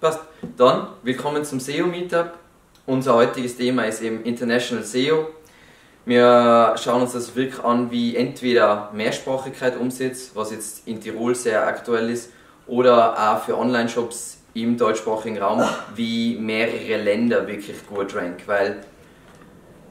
Passt. Dann, willkommen zum SEO-Meetup. Unser heutiges Thema ist eben International SEO. Wir schauen uns das wirklich an, wie entweder Mehrsprachigkeit umsetzt, was jetzt in Tirol sehr aktuell ist, oder auch für Online-Shops im deutschsprachigen Raum, wie mehrere Länder wirklich gut ranken, weil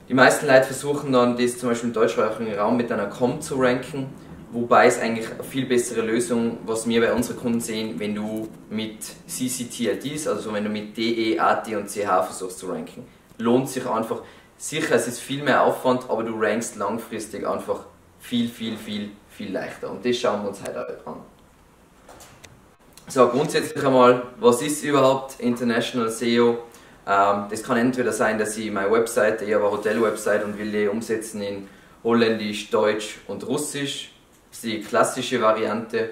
die meisten Leute versuchen dann, das zum Beispiel im deutschsprachigen Raum mit einer COM zu ranken, wobei es eigentlich eine viel bessere Lösung, was wir bei unseren Kunden sehen, wenn du mit CCTIDs, also wenn du mit DE, AT und CH versuchst zu ranken. Lohnt sich einfach. Sicher, es ist viel mehr Aufwand, aber du rankst langfristig einfach viel leichter. Und das schauen wir uns heute an. So, grundsätzlich einmal, was ist überhaupt International SEO? Das kann entweder sein, dass ich meine Website, ich habe eine Hotel-Website und will die umsetzen in Holländisch, Deutsch und Russisch. Das ist die klassische Variante.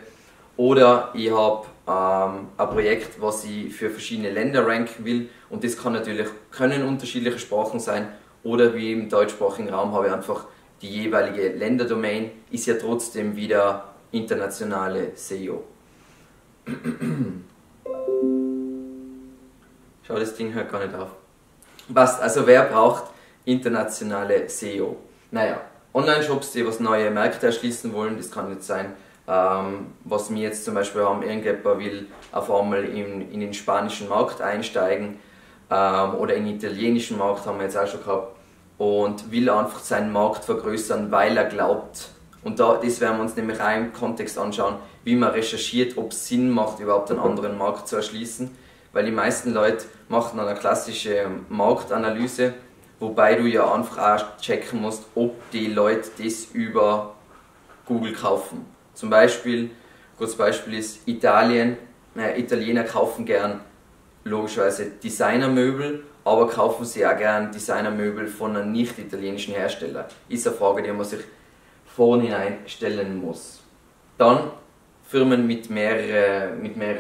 Oder ich habe ein Projekt, was ich für verschiedene Länder ranken will. Und das kann natürlich, können unterschiedliche Sprachen sein. Oder wie im deutschsprachigen Raum habe ich einfach die jeweilige Länderdomain, ist ja trotzdem wieder internationale SEO. Schau, das Ding hört gar nicht auf. Passt, also wer braucht internationale SEO? Naja, Online-Shops, die was neue Märkte erschließen wollen, das kann nicht sein. Was wir jetzt zum Beispiel haben, irgendjemand will auf einmal in den spanischen Markt einsteigen, oder in den italienischen Markt haben wir jetzt auch schon gehabt, und will einfach seinen Markt vergrößern, weil er glaubt. Und das werden wir uns nämlich auch im Kontext anschauen, wie man recherchiert, ob es Sinn macht, überhaupt einen anderen Markt zu erschließen. Weil die meisten Leute machen eine klassische Marktanalyse, wobei du ja einfach auch checken musst, ob die Leute das über Google kaufen. Zum Beispiel, ein gutes Beispiel ist Italien. Italiener kaufen gern logischerweise Designermöbel, aber kaufen sie auch gern Designermöbel von einem nicht-italienischen Hersteller. Ist eine Frage, die man sich vornhinein stellen muss. Dann Firmen mit mehreren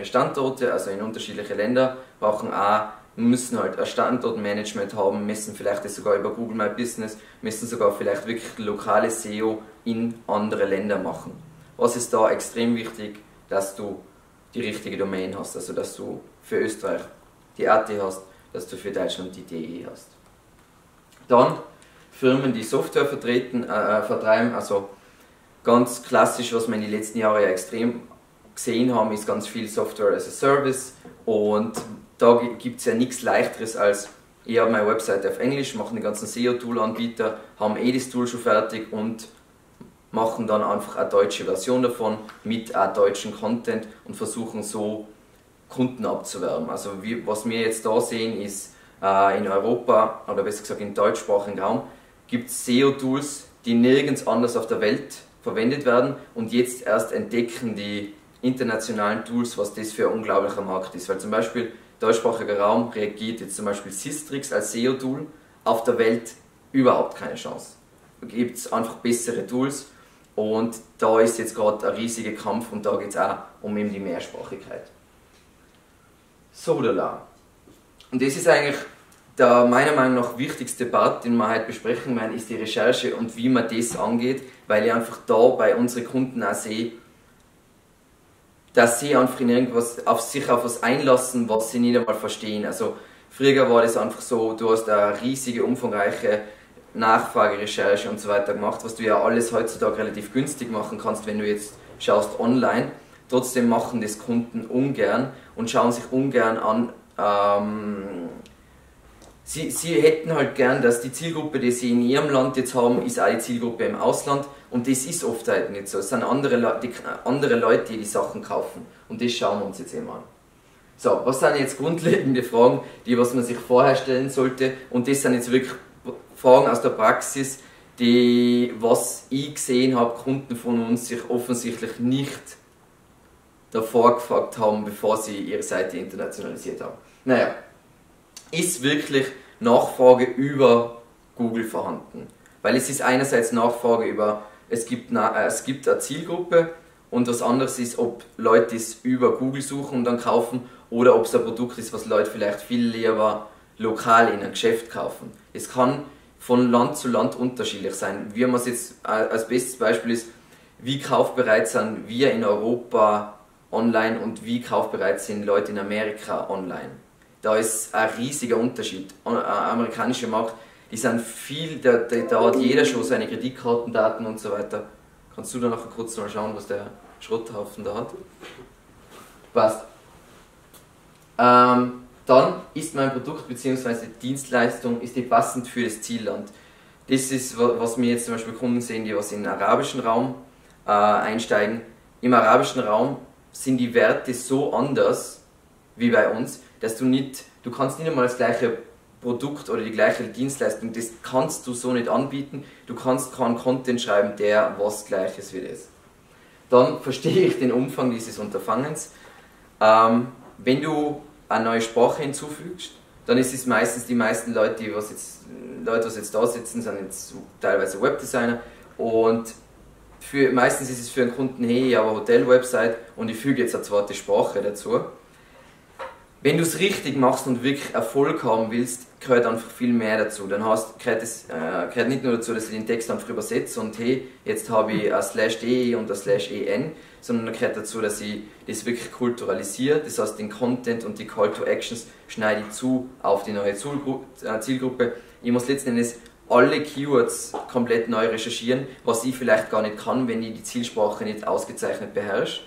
Standorten, also in unterschiedliche Länder, brauchen auch, müssen halt ein Standortmanagement haben, müssen vielleicht das sogar über Google My Business, müssen sogar vielleicht wirklich lokale SEO in andere Länder machen. Was ist da extrem wichtig? Dass du die richtige Domain hast, also dass du für Österreich die AT hast, dass du für Deutschland die DE hast. Dann Firmen, die Software vertreiben, also ganz klassisch, was wir in den letzten Jahren ja extrem gesehen haben, ist ganz viel Software as a Service, und da gibt es ja nichts Leichteres als, ich habe meine Website auf Englisch, mache den ganzen SEO-Tool-Anbieter, haben das Tool schon fertig und machen dann einfach eine deutsche Version davon mit auch deutschen Content und versuchen so Kunden abzuwerben. Also was wir jetzt da sehen ist, in Europa, oder besser gesagt im deutschsprachigen Raum, gibt es SEO-Tools, die nirgends anders auf der Welt verwendet werden, und jetzt erst entdecken die internationalen Tools, was das für ein unglaublicher Markt ist. Weil zum Beispiel deutschsprachiger Raum reagiert jetzt zum Beispiel Sistrix als SEO-Tool, auf der Welt überhaupt keine Chance. Da gibt es einfach bessere Tools, und da ist jetzt gerade ein riesiger Kampf, und da geht es auch um eben die Mehrsprachigkeit. So, da lang. Und das ist eigentlich der meiner Meinung nach wichtigste Part, den wir heute besprechen werden, ist die Recherche und wie man das angeht, weil ich einfach da bei unseren Kunden auch sehe, dass sie einfach in irgendwas auf sich auf was einlassen, was sie nicht einmal verstehen. Also früher war das einfach so, du hast eine riesige, umfangreiche Nachfragerecherche und so weiter gemacht, was du ja alles heutzutage relativ günstig machen kannst, wenn du jetzt schaust online. Trotzdem machen das Kunden ungern und schauen sich ungern an. Sie hätten halt gern, dass die Zielgruppe, die sie in ihrem Land jetzt haben, ist auch die Zielgruppe im Ausland, und das ist oft halt nicht so. Es sind andere Leute, die die Sachen kaufen, und das schauen wir uns jetzt eben an. So, was sind jetzt grundlegende Fragen, was man sich vorher stellen sollte, und das sind jetzt wirklich Fragen aus der Praxis, was ich gesehen habe, Kunden von uns sich offensichtlich nicht davor gefragt haben, bevor sie ihre Seite internationalisiert haben. Naja, ist wirklich Nachfrage über Google vorhanden? Weil es ist einerseits Nachfrage über, es gibt eine Zielgruppe, und was anderes ist, ob Leute es über Google suchen und dann kaufen, oder ob es ein Produkt ist, was Leute vielleicht viel lieber lokal in ein Geschäft kaufen. Es kann von Land zu Land unterschiedlich sein. Wie man es jetzt als bestes Beispiel ist, wie kaufbereit sind wir in Europa online und wie kaufbereit sind Leute in Amerika online. Da ist ein riesiger Unterschied. Der amerikanische Markt, die sind viel, da hat jeder schon seine Kreditkartendaten und so weiter. Kannst du da nachher kurz mal schauen, was der Schrotthaufen da hat? Passt. Dann ist mein Produkt bzw. Dienstleistung, ist die passend für das Zielland. Das ist, was wir jetzt zum Beispiel Kunden sehen, die was in den arabischen Raum einsteigen. Im arabischen Raum sind die Werte so anders wie bei uns, dass du kannst nicht einmal das gleiche Produkt oder die gleiche Dienstleistung, das kannst du so nicht anbieten. Du kannst keinen Content schreiben, der was Gleiches wie das. Dann verstehe ich den Umfang dieses Unterfangens. Wenn du eine neue Sprache hinzufügst, dann ist es meistens die meisten Leute, die jetzt da sitzen, sind jetzt teilweise Webdesigner und meistens ist es für einen Kunden, hey, ich habe eine Hotel-Website und ich füge jetzt eine zweite Sprache dazu. Wenn du es richtig machst und wirklich Erfolg haben willst, gehört einfach viel mehr dazu. Dann gehört nicht nur dazu, dass ich den Text einfach übersetze und hey, jetzt habe ich ein /de und ein /en, sondern gehört dazu, dass ich das wirklich kulturalisiere. Das heißt, den Content und die Call to Actions schneide ich zu auf die neue Zielgruppe. Ich muss letzten Endes alle Keywords komplett neu recherchieren, was ich vielleicht gar nicht kann, wenn ich die Zielsprache nicht ausgezeichnet beherrsche.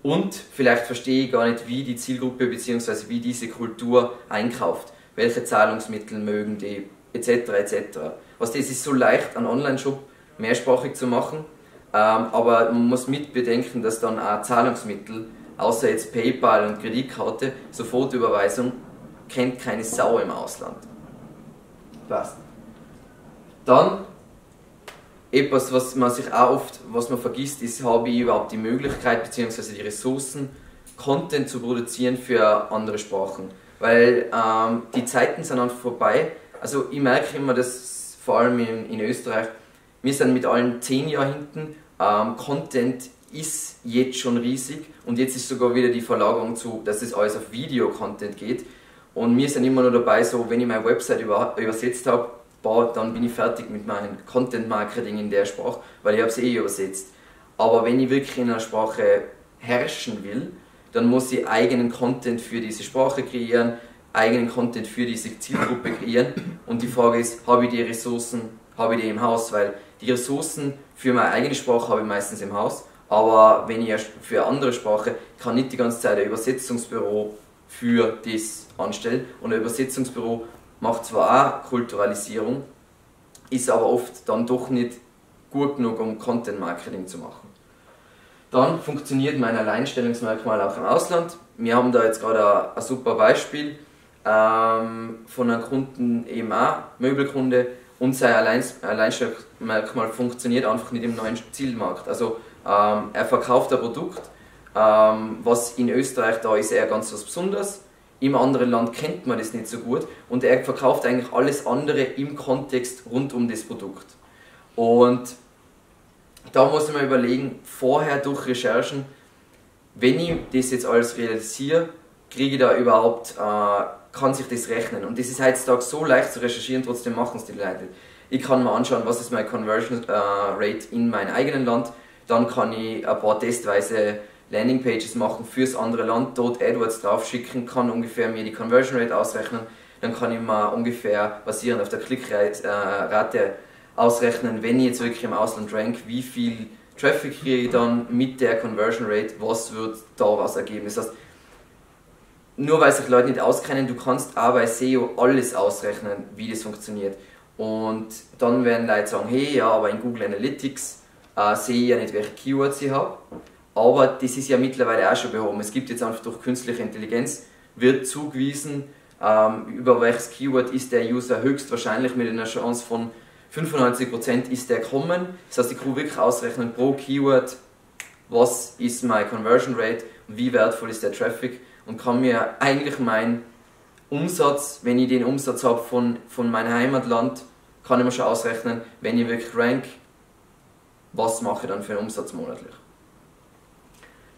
Und vielleicht verstehe ich gar nicht, wie die Zielgruppe bzw. wie diese Kultur einkauft, welche Zahlungsmittel mögen die, etc. etc. Was das ist so leicht, einen Online-Shop mehrsprachig zu machen, aber man muss mitbedenken, dass dann auch Zahlungsmittel, außer jetzt PayPal und Kreditkarte, Sofortüberweisung, kennt keine Sau im Ausland. Passt. Dann etwas, was man sich auch oft, was man vergisst, ist, habe ich überhaupt die Möglichkeit bzw. die Ressourcen, Content zu produzieren für andere Sprachen. Weil die Zeiten sind einfach vorbei. Also ich merke immer, dass vor allem in Österreich, wir sind mit allen 10 Jahren hinten. Content ist jetzt schon riesig und jetzt ist sogar wieder die Verlagerung zu, dass das alles auf Video-Content geht. Und wir sind immer nur dabei, so wenn ich meine Website übersetzt habe, dann bin ich fertig mit meinem Content-Marketing in der Sprache, weil ich habe es eh übersetzt. Aber wenn ich wirklich in einer Sprache herrschen will, dann muss ich eigenen Content für diese Sprache kreieren, eigenen Content für diese Zielgruppe kreieren. Und die Frage ist, habe ich die Ressourcen, habe ich die im Haus? Weil die Ressourcen für meine eigene Sprache habe ich meistens im Haus, aber wenn ich für eine andere Sprache, kann nicht die ganze Zeit ein Übersetzungsbüro für das anstellen. Und ein Übersetzungsbüro macht zwar auch Kulturalisierung, ist aber oft dann doch nicht gut genug, um Content-Marketing zu machen. Dann funktioniert mein Alleinstellungsmerkmal auch im Ausland. Wir haben da jetzt gerade ein super Beispiel von einem Kunden, eben auch Möbelkunde, und sein Alleinstellungsmerkmal funktioniert einfach nicht im neuen Zielmarkt. Also er verkauft ein Produkt, was in Österreich da ist, eher ganz was Besonderes. Im anderen Land kennt man das nicht so gut und er verkauft eigentlich alles andere im Kontext rund um das Produkt. Und da muss man überlegen, vorher durch Recherchen, wenn ich das jetzt alles realisiere, kriege ich da überhaupt, kann sich das rechnen. Und das ist heutzutage so leicht zu recherchieren, trotzdem machen es die Leute. Ich kann mir anschauen, was ist meine Conversion Rate in meinem eigenen Land, dann kann ich ein paar testweise Landingpages machen fürs andere Land, dort AdWords drauf schicken, kann ungefähr mir die Conversion Rate ausrechnen, dann kann ich mir ungefähr basierend auf der Klickrate ausrechnen, wenn ich jetzt wirklich im Ausland rank, wie viel Traffic kriege ich dann mit der Conversion Rate, was wird daraus ergeben. Das heißt, nur weil sich Leute nicht auskennen, du kannst auch bei SEO alles ausrechnen, wie das funktioniert. Und dann werden Leute sagen, hey, ja, aber in Google Analytics sehe ich ja nicht, welche Keywords ich habe. Aber das ist ja mittlerweile auch schon behoben. Es gibt jetzt einfach durch künstliche Intelligenz, wird zugewiesen, über welches Keyword ist der User höchstwahrscheinlich mit einer Chance von 95% ist der gekommen. Das heißt, ich kann wirklich ausrechnen pro Keyword, was ist meine Conversion Rate und wie wertvoll ist der Traffic und kann mir eigentlich meinen Umsatz, wenn ich den Umsatz habe von meinem Heimatland, kann ich mir schon ausrechnen, wenn ich wirklich rank, was mache ich dann für einen Umsatz monatlich.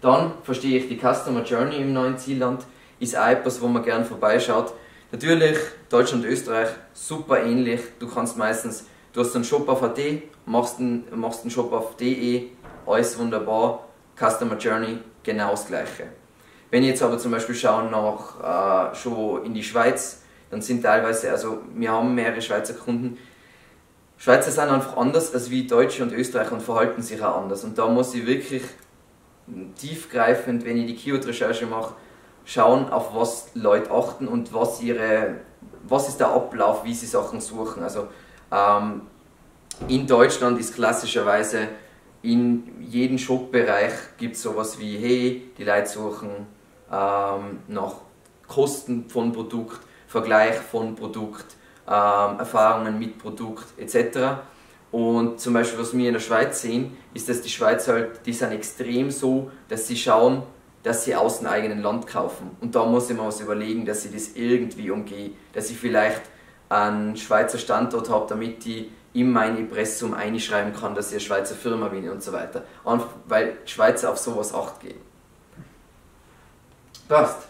Dann verstehe ich die Customer Journey im neuen Zielland, ist auch etwas, wo man gerne vorbeischaut. Natürlich, Deutschland und Österreich, super ähnlich. Du kannst meistens, du hast einen Shop auf AT, machst einen Shop auf DE, alles wunderbar. Customer Journey, genau das Gleiche. Wenn ich jetzt aber zum Beispiel schaue nach schon in die Schweiz, dann sind teilweise, also wir haben mehrere Schweizer Kunden, Schweizer sind einfach anders als wie Deutsche und Österreicher und verhalten sich auch anders. Und da muss ich wirklich tiefgreifend, wenn ich die Keyword-Recherche mache, schauen, auf was Leute achten und was ist der Ablauf, wie sie Sachen suchen. Also in Deutschland ist klassischerweise in jedem Shop-Bereich gibt es sowas wie, hey, die Leute suchen nach Kosten von Produkt, Vergleich von Produkt, Erfahrungen mit Produkt etc. Und zum Beispiel, was wir in der Schweiz sehen, ist, dass die Schweizer halt, die sind extrem so, dass sie schauen, dass sie aus dem eigenen Land kaufen. Und da muss ich mir was überlegen, dass ich das irgendwie umgehe, dass ich vielleicht einen Schweizer Standort habe, damit die in mein Impressum einschreiben kann, dass ich eine Schweizer Firma bin und so weiter. Und weil Schweizer auf sowas Acht geben. Passt.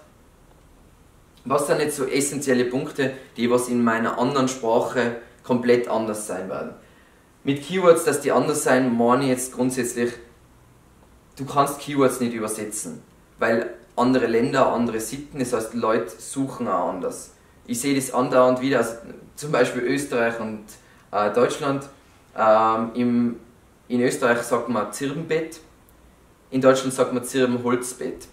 Was sind jetzt so essentielle Punkte, die was in meiner anderen Sprache komplett anders sein werden? Mit Keywords, dass die anders sein, meine ich jetzt grundsätzlich, du kannst Keywords nicht übersetzen, weil andere Länder, andere Sitten, das heißt Leute suchen auch anders. Ich sehe das andauernd wieder, also zum Beispiel Österreich und Deutschland. In Österreich sagt man Zirbenbett, in Deutschland sagt man Zirbenholzbett.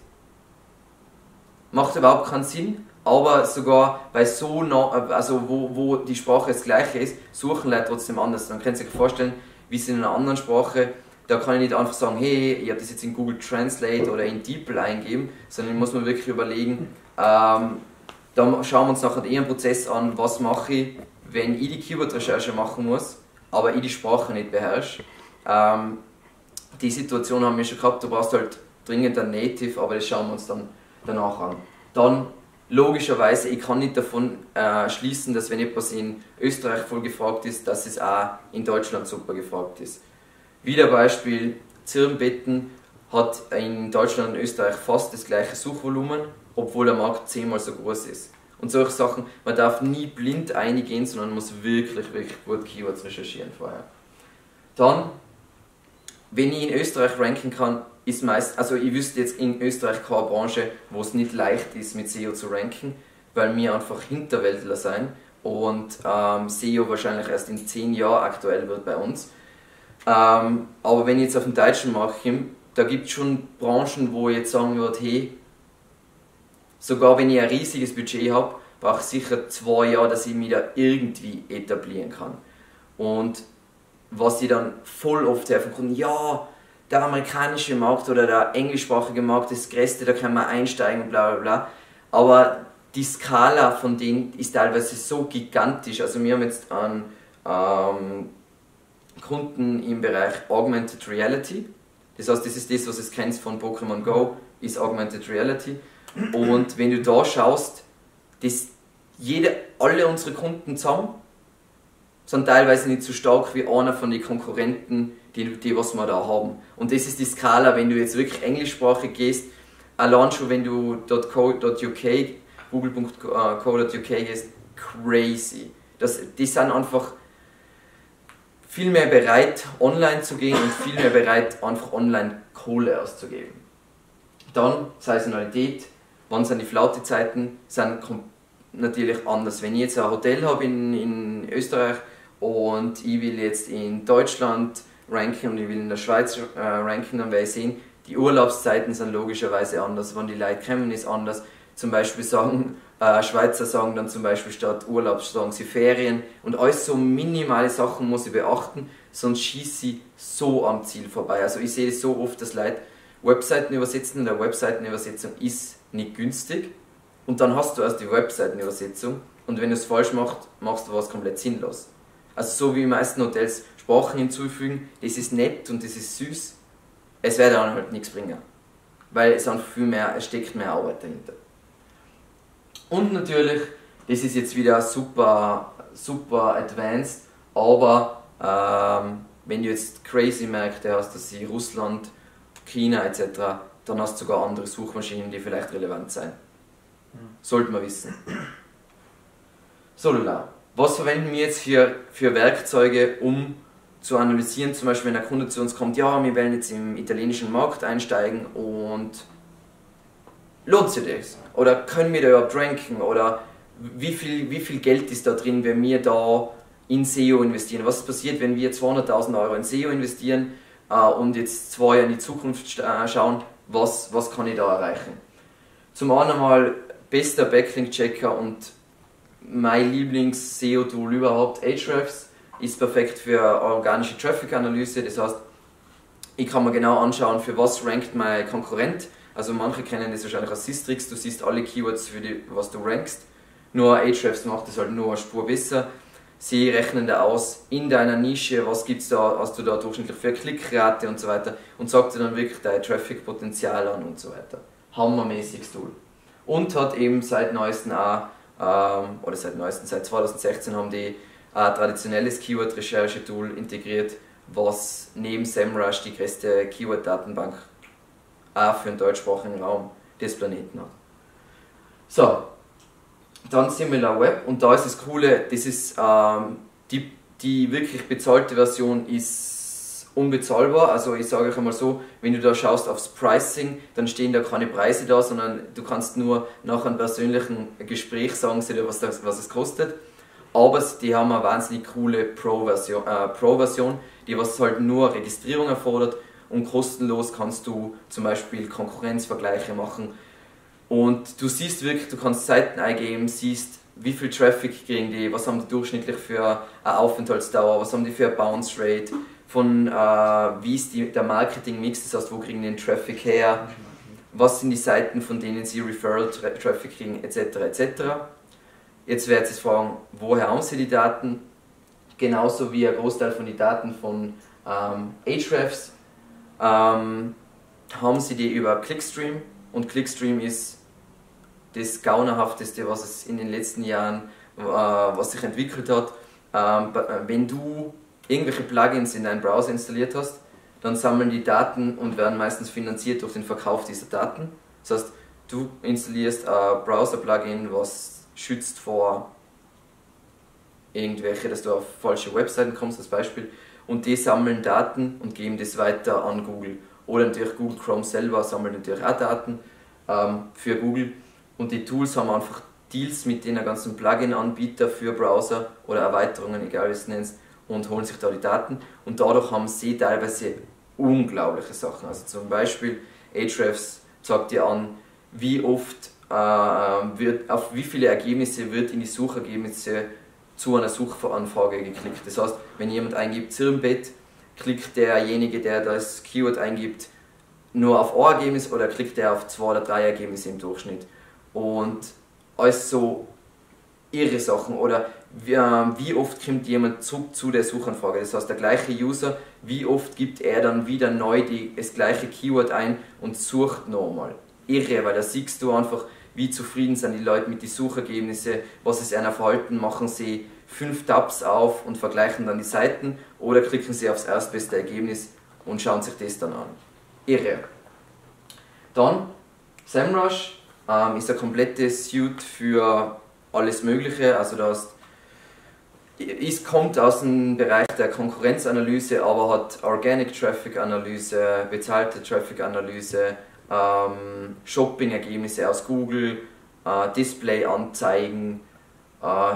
Macht überhaupt keinen Sinn, aber sogar bei so also wo die Sprache das gleiche ist, suchen Leute trotzdem anders. Man kann sich vorstellen, wie es in einer anderen Sprache, da kann ich nicht einfach sagen, hey, ich habe das jetzt in Google Translate oder in DeepL eingeben, sondern muss man wirklich überlegen, da schauen wir uns nachher eher einen Prozess an, was mache ich, wenn ich die Keyword-Recherche machen muss, aber ich die Sprache nicht beherrsche. Die Situation haben wir schon gehabt, du brauchst halt dringend ein Native, aber das schauen wir uns dann danach an. Dann logischerweise, ich kann nicht davon schließen, dass wenn etwas in Österreich voll gefragt ist, dass es auch in Deutschland super gefragt ist. Wieder Beispiel, Zirbenbetten hat in Deutschland und Österreich fast das gleiche Suchvolumen, obwohl der Markt 10-mal so groß ist. Und solche Sachen, man darf nie blind eingehen, sondern muss wirklich, wirklich gut Keywords recherchieren vorher. Dann, wenn ich in Österreich ranken kann, ist meist, also ich wüsste jetzt in Österreich keine Branche, wo es nicht leicht ist mit SEO zu ranken, weil wir einfach Hinterwäldler sein und SEO wahrscheinlich erst in 10 Jahren aktuell wird bei uns. Aber wenn ich jetzt auf den deutschen Markt komme, da gibt es schon Branchen, wo ich jetzt sagen würde, hey, sogar wenn ich ein riesiges Budget habe, brauche ich sicher 2 Jahre, dass ich mich da irgendwie etablieren kann. Und was ich dann voll oft hören kann, ja, der amerikanische Markt oder der englischsprachige Markt ist das größte, da kann man einsteigen, bla bla bla. Aber die Skala von denen ist teilweise so gigantisch. Also wir haben jetzt einen Kunden im Bereich Augmented Reality. Das heißt, das ist das, was du kennst von Pokémon Go, ist Augmented Reality. Und wenn du da schaust, dass alle unsere Kunden zusammen sind teilweise nicht so stark wie einer von den Konkurrenten, die was wir da haben. Und das ist die Skala, wenn du jetzt wirklich Englischsprache gehst, allein schon wenn du .co.uk, google.co.uk gehst, crazy. Die sind einfach viel mehr bereit, online zu gehen und viel mehr bereit, einfach online Kohle auszugeben. Dann Saisonalität, wann sind die Flautezeiten, sind natürlich anders. Wenn ich jetzt ein Hotel habe in Österreich und ich will jetzt in Deutschland ranken und ich will in der Schweiz ranken, dann werde ich sehen, die Urlaubszeiten sind logischerweise anders, wann die Leute kommen ist anders. Zum Beispiel sagen Schweizer sagen dann zum Beispiel statt Urlaub sagen sie Ferien und alles so minimale Sachen muss ich beachten, sonst schießt sie so am Ziel vorbei. Also ich sehe so oft, dass Leute Webseiten übersetzen, der Webseitenübersetzung ist nicht günstig und dann hast du erst die Webseitenübersetzung und wenn du es falsch machst, machst du was komplett sinnlos. Also so wie in den meisten Hotels Sprachen hinzufügen, das ist nett und das ist süß, es wird dann halt nichts bringen, weil es einfach viel mehr, es steckt mehr Arbeit dahinter. Und natürlich, das ist jetzt wieder super, super advanced, aber wenn du jetzt crazy Märkte hast, dass sie Russland, China etc., dann hast du sogar andere Suchmaschinen, die vielleicht relevant sein. Sollte man wissen. So Lola, was verwenden wir jetzt für Werkzeuge, um zu analysieren, zum Beispiel wenn ein Kunde zu uns kommt, ja, wir wollen jetzt im italienischen Markt einsteigen und lohnt sich das? Oder können wir da überhaupt ranken? Oder wie viel Geld ist da drin, wenn wir da in SEO investieren? Was passiert, wenn wir 200.000 Euro in SEO investieren und jetzt 2 Jahre in die Zukunft schauen, was kann ich da erreichen? Zum anderen mal bester Backlink-Checker und mein Lieblings-SEO-Tool überhaupt, Ahrefs, ist perfekt für organische Traffic-Analyse. Das heißt, ich kann mir genau anschauen, für was rankt mein Konkurrent. Also manche kennen das wahrscheinlich als Sistrix, du siehst alle Keywords, für die, was du rankst. Nur Ahrefs macht das halt nur eine Spur besser. Sie rechnen da aus, in deiner Nische, was gibt's da, hast du da durchschnittlich für Klickrate und so weiter und sagt dir dann wirklich dein Traffic-Potenzial an und so weiter. Hammermäßiges Tool. Und hat eben seit neuestem auch, oder seit 2016 haben die ein traditionelles Keyword-Recherche-Tool integriert, was neben SEMrush die größte Keyword-Datenbank auch für den deutschsprachigen Raum des Planeten hat. So, dann SimilarWeb, und da ist das Coole, das ist die wirklich bezahlte Version ist unbezahlbar. Also ich sage euch einmal so, wenn du da schaust aufs Pricing, dann stehen da keine Preise da, sondern du kannst nur nach einem persönlichen Gespräch sagen sie dir, was es kostet. Aber die haben eine wahnsinnig coole Pro-Version, die was halt nur Registrierung erfordert, und kostenlos kannst du zum Beispiel Konkurrenzvergleiche machen. Und du siehst wirklich, du kannst Seiten eingeben, siehst wie viel Traffic kriegen die, was haben die durchschnittlich für eine Aufenthaltsdauer, was haben die für eine Bounce Rate, von wie ist der Marketing-Mix, das heißt wo kriegen die den Traffic her, was sind die Seiten, von denen sie Referral-Traffic kriegen, etc. etc. Jetzt werdet ihr fragen, woher haben sie die Daten? Genauso wie ein Großteil von den Daten von Ahrefs haben sie die über Clickstream. Und Clickstream ist das Gaunerhafteste, was es in den letzten Jahren was sich entwickelt hat. Wenn du irgendwelche Plugins in deinen Browser installiert hast, dann sammeln die Daten und werden meistens finanziert durch den Verkauf dieser Daten. Das heißt, du installierst ein Browser-Plugin, was schützt vor irgendwelche, dass du auf falsche Webseiten kommst als Beispiel, und die sammeln Daten und geben das weiter an Google. Oder natürlich Google Chrome selber sammelt natürlich auch Daten für Google, und die Tools haben einfach Deals mit den ganzen Plugin-Anbietern für Browser oder Erweiterungen, egal wie du es nennst, und holen sich da die Daten, und dadurch haben sie teilweise unglaubliche Sachen. Also zum Beispiel Ahrefs zeigt dir an, wie oft, auf wie viele Ergebnisse wird in die Suchergebnisse zu einer Suchanfrage geklickt. Das heißt, wenn jemand eingibt Zirnbett, klickt derjenige, der das Keyword eingibt, nur auf ein Ergebnis, oder klickt er auf 2 oder 3 Ergebnisse im Durchschnitt? Und alles so irre Sachen. Oder wie oft kommt jemand zurück zu der Suchanfrage? Das heißt, der gleiche User, wie oft gibt er dann wieder neu das gleiche Keyword ein und sucht nochmal? Irre, weil da siehst du einfach, wie zufrieden sind die Leute mit den Suchergebnissen, was ist einer Verhalten, machen sie 5 Tabs auf und vergleichen dann die Seiten, oder klicken sie aufs erstbeste Ergebnis und schauen sich das dann an. Irre. Dann SEMrush ist eine komplette Suite für alles mögliche, also das ist, kommt aus dem Bereich der Konkurrenzanalyse, aber hat Organic Traffic Analyse, bezahlte Traffic Analyse, Shopping Ergebnisse aus Google, Display Anzeigen,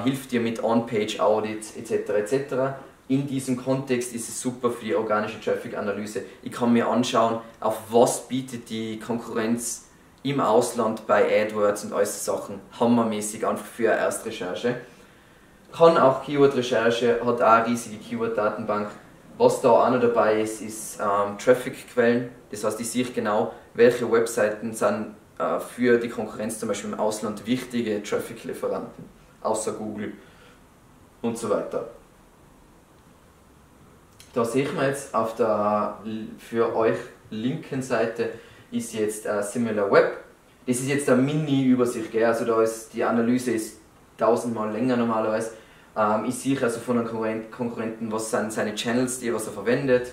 hilft dir mit On-Page-Audits etc. etc. In diesem Kontext ist es super für die organische Traffic-Analyse. Ich kann mir anschauen, auf was bietet die Konkurrenz im Ausland bei AdWords und all diese Sachen. Hammermäßig einfach für eine Erstrecherche. Kann auch Keyword-Recherche, hat auch eine riesige Keyword-Datenbank. Was da auch noch dabei ist, ist Traffic-Quellen. Das heißt, ich sehe genau, welche Webseiten sind für die Konkurrenz zum Beispiel im Ausland wichtige Traffic-Lieferanten, außer Google und so weiter. Da sehe ich mir jetzt auf der für euch linken Seite ist jetzt SimilarWeb. Das ist jetzt eine Mini-Übersicht, also da ist die Analyse ist 1000-mal länger normalerweise. Ich sehe also von einem Konkurrenten, was sind seine Channels, was er verwendet,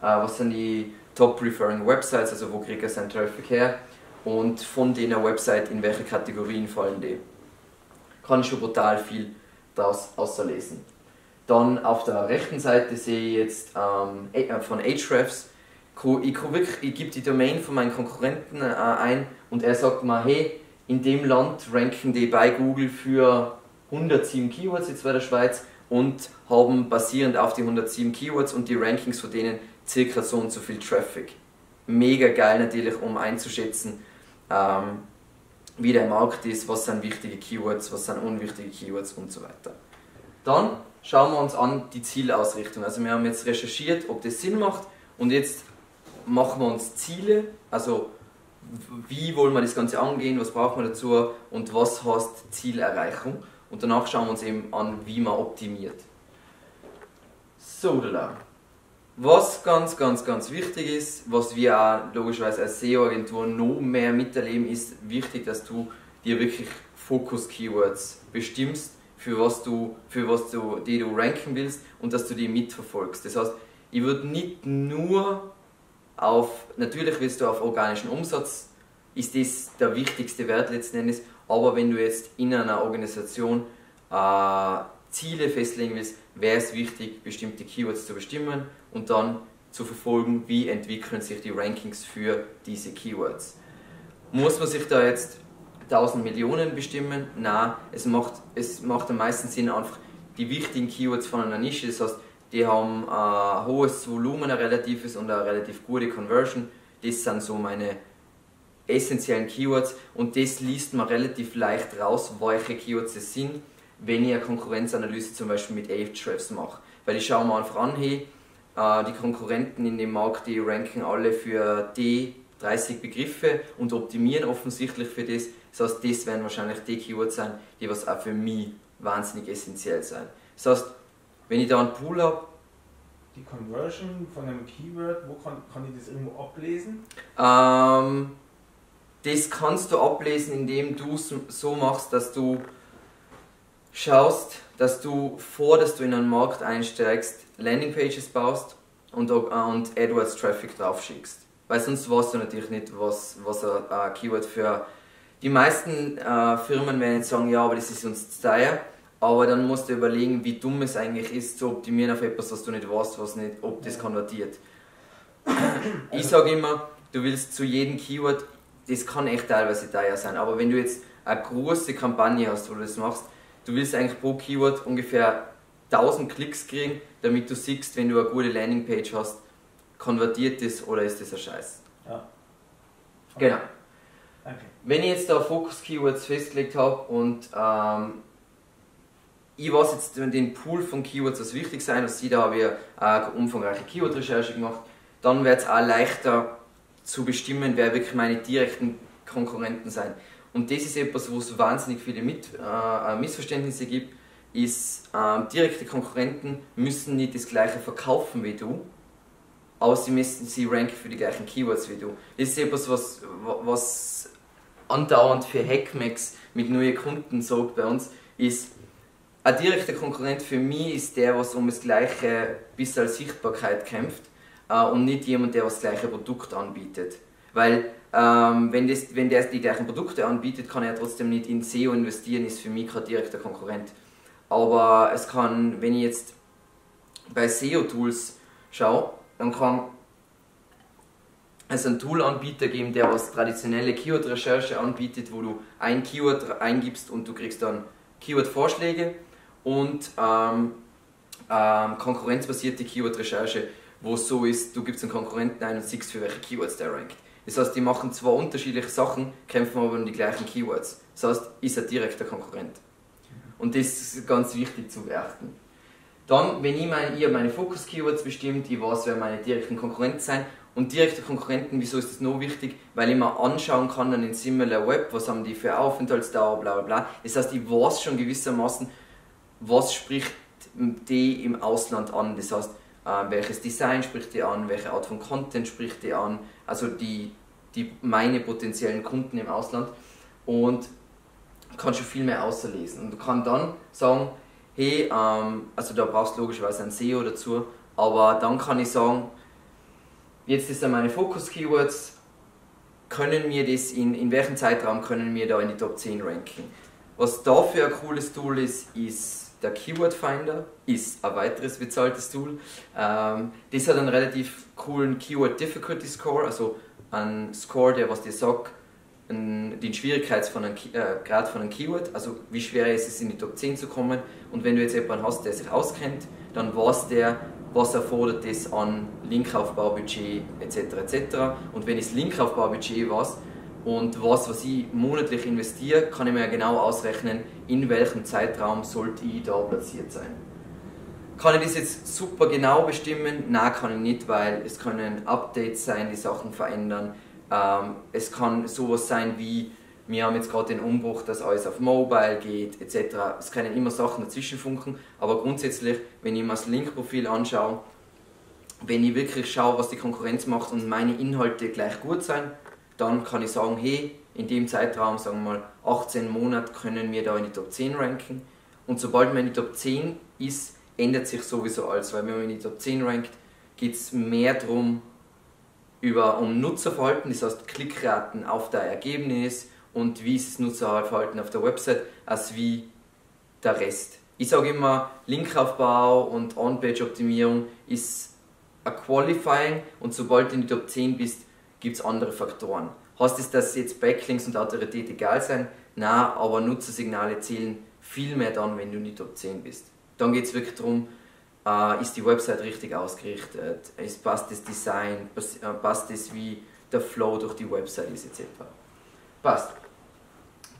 was sind die Top-Referring Websites, also wo kriegt er seinen Traffic her, und von denen Website in welche Kategorien fallen die. Kann ich schon brutal viel daraus auslesen. Dann auf der rechten Seite sehe ich jetzt von Ahrefs, ich gebe die Domain von meinen Konkurrenten ein und er sagt mal, hey, in dem Land ranken die bei Google für 107 Keywords, jetzt bei der Schweiz, und haben basierend auf die 107 Keywords und die Rankings von denen circa so und so viel Traffic. Mega geil natürlich, um einzuschätzen, wie der Markt ist, was sind wichtige Keywords, was sind unwichtige Keywords und so weiter. Dann schauen wir uns an die Zielausrichtung. Also wir haben jetzt recherchiert, ob das Sinn macht, und jetzt machen wir uns Ziele, also wie wollen wir das Ganze angehen, was braucht man dazu und was heißt Zielerreichung. Und danach schauen wir uns eben an, wie man optimiert. So, was ganz wichtig ist, was wir auch logischerweise als SEO-Agentur noch mehr miterleben, ist wichtig, dass du dir wirklich Fokus-Keywords bestimmst, für die du ranken willst, und dass du die mitverfolgst. Das heißt, ich würde nicht nur auf, natürlich willst du auf organischen Umsatz, ist das der wichtigste Wert letzten Endes, aber wenn du jetzt in einer Organisation Ziele festlegen willst, wäre es wichtig, bestimmte Keywords zu bestimmen und dann zu verfolgen, wie entwickeln sich die Rankings für diese Keywords. Muss man sich da jetzt 1000 Millionen bestimmen? Nein, es macht am meisten Sinn, einfach die wichtigen Keywords von einer Nische, das heißt, die haben ein hohes Volumen, ein relatives, und eine relativ gute Conversion. Das sind so meine essentiellen Keywords, und das liest man relativ leicht raus, welche Keywords das sind, wenn ich eine Konkurrenzanalyse zum Beispiel mit Ahrefs mache. Weil ich schaue mir einfach an, hey, die Konkurrenten in dem Markt, die ranken alle für die 30 Begriffe und optimieren offensichtlich für das. Das heißt, das werden wahrscheinlich die Keywords sein, die was auch für mich wahnsinnig essentiell sein. Das heißt, wenn ich da einen Pool habe... Die Conversion von einem Keyword, wo kann ich das irgendwo ablesen? Das kannst du ablesen, indem du es so machst, dass du schaust, dass du, dass du in einen Markt einsteigst, Landingpages baust und AdWords Traffic drauf schickst. Weil sonst weißt du natürlich nicht, was ein Keyword für... Die meisten Firmen werden jetzt sagen, ja, aber das ist uns zu teuer, aber dann musst du überlegen, wie dumm es eigentlich ist, zu optimieren auf etwas, was du nicht weißt, ob das konvertiert. Ich sage immer, du willst zu jedem Keyword, das kann echt teilweise teuer sein, aber wenn du jetzt eine große Kampagne hast, wo du das machst, du willst eigentlich pro Keyword ungefähr 1000 Klicks kriegen, damit du siehst, wenn du eine gute Landingpage hast, konvertiert das oder ist das ein Scheiß? Ja. Okay. Genau. Okay. Wenn ich jetzt da Fokus-Keywords festgelegt habe und ich weiß jetzt den Pool von Keywords, was wichtig sein, was ich da habe, eine umfangreiche Keyword-Recherche gemacht, dann wird es auch leichter zu bestimmen, wer wirklich meine direkten Konkurrenten sein. Und das ist etwas, wo es wahnsinnig viele Missverständnisse gibt, ist, direkte Konkurrenten müssen nicht das gleiche verkaufen wie du, aber sie ranken für die gleichen Keywords wie du. Das ist etwas, was andauernd für Hackmax mit neuen Kunden sorgt bei uns, ist, ein direkter Konkurrent für mich ist der, was um das gleiche bisschen Sichtbarkeit kämpft und nicht jemand, der das gleiche Produkt anbietet. Weil wenn der die gleichen Produkte anbietet, kann er trotzdem nicht in SEO investieren, ist für mich kein direkter Konkurrent. Aber es kann, wenn ich jetzt bei SEO-Tools schaue, dann kann es einen Tool-Anbieter geben, der was traditionelle Keyword-Recherche anbietet, wo du ein Keyword eingibst und du kriegst dann Keyword-Vorschläge, und konkurrenzbasierte Keyword-Recherche, wo es so ist, du gibst einen Konkurrenten ein und siehst, für welche Keywords der rankt. Das heißt, die machen zwar unterschiedliche Sachen, kämpfen aber um die gleichen Keywords. Das heißt, ist ein direkter Konkurrent. Und das ist ganz wichtig zu beachten. Dann, wenn ihr meine Fokus-Keywords bestimmt, ich weiß, wer meine direkten Konkurrenten sind. Und direkte Konkurrenten, wieso ist das noch wichtig? Weil ich mir anschauen kann dann in SimilarWeb, was haben die für Aufenthaltsdauer, bla bla bla. Das heißt, ich weiß schon gewissermaßen, was spricht die im Ausland an. Das heißt, welches Design spricht die an, welche Art von Content spricht die an, also meine potenziellen Kunden im Ausland. Und kann schon viel mehr auslesen. Und kann dann sagen, hey, also da brauchst du logischerweise ein SEO dazu, aber dann kann ich sagen, jetzt ist meine Fokus-Keywords, in welchem Zeitraum können wir da in die Top 10 ranken. Was dafür ein cooles Tool ist der Keyword Finder, ist ein weiteres bezahltes Tool. Das hat einen relativ coolen Keyword Difficulty Score, also einen Score, der was dir sagt, den Schwierigkeitsgrad von einem Keyword, also wie schwer ist es in die Top 10 zu kommen, und wenn du jetzt jemanden hast, der sich auskennt, dann weiß der, was erfordert es an Linkaufbaubudget etc. etc. Und wenn ich das Linkaufbaubudget weiß und was ich monatlich investiere, kann ich mir genau ausrechnen, in welchem Zeitraum sollte ich da platziert sein. Kann ich das jetzt super genau bestimmen? Nein, kann ich nicht, weil es können Updates sein, die Sachen verändern. Es kann sowas sein wie, wir haben jetzt gerade den Umbruch, dass alles auf Mobile geht etc. Es können immer Sachen dazwischen funken, aber grundsätzlich, wenn ich mir das Linkprofil anschaue, wenn ich wirklich schaue, was die Konkurrenz macht und meine Inhalte gleich gut sind, dann kann ich sagen, hey, in dem Zeitraum, sagen wir mal 18 Monate, können wir da in die Top 10 ranken, und sobald man in die Top 10 ist, ändert sich sowieso alles, weil wenn man in die Top 10 rankt, geht es mehr darum, um Nutzerverhalten, das heißt Klickraten auf das Ergebnis und wie ist das Nutzerverhalten auf der Website, als wie der Rest. Ich sage immer, Linkaufbau und On-Page-Optimierung ist ein Qualifying, und sobald du in die Top 10 bist, gibt es andere Faktoren. Heißt es, dass jetzt Backlinks und Autorität egal sein? Nein, aber Nutzersignale zählen viel mehr dann, wenn du in die Top 10 bist. Dann geht es wirklich darum, ist die Website richtig ausgerichtet, passt das Design, passt das, wie der Flow durch die Website ist etc. Passt.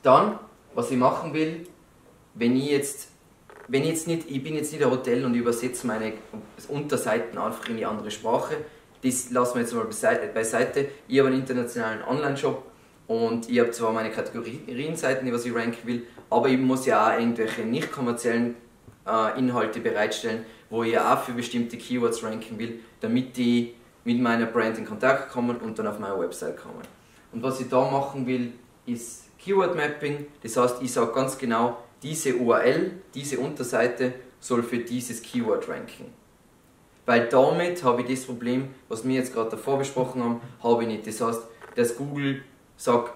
Dann, was ich machen will, ich bin jetzt nicht ein Hotel und übersetze meine Unterseiten einfach in die andere Sprache, das lassen wir jetzt mal beiseite. Ich habe einen internationalen Online-Shop und ich habe zwar meine Kategorienseiten, die ich ranken will, aber ich muss ja auch irgendwelche nicht kommerziellen Inhalte bereitstellen, wo ich auch für bestimmte Keywords ranken will, damit die mit meiner Brand in Kontakt kommen und dann auf meine Website kommen. Und was ich da machen will, ist Keyword Mapping, das heißt, ich sage ganz genau, diese URL, diese Unterseite soll für dieses Keyword ranken. Weil damit habe ich das Problem, was wir jetzt gerade davor besprochen haben, habe ich nicht. Das heißt, dass Google sagt,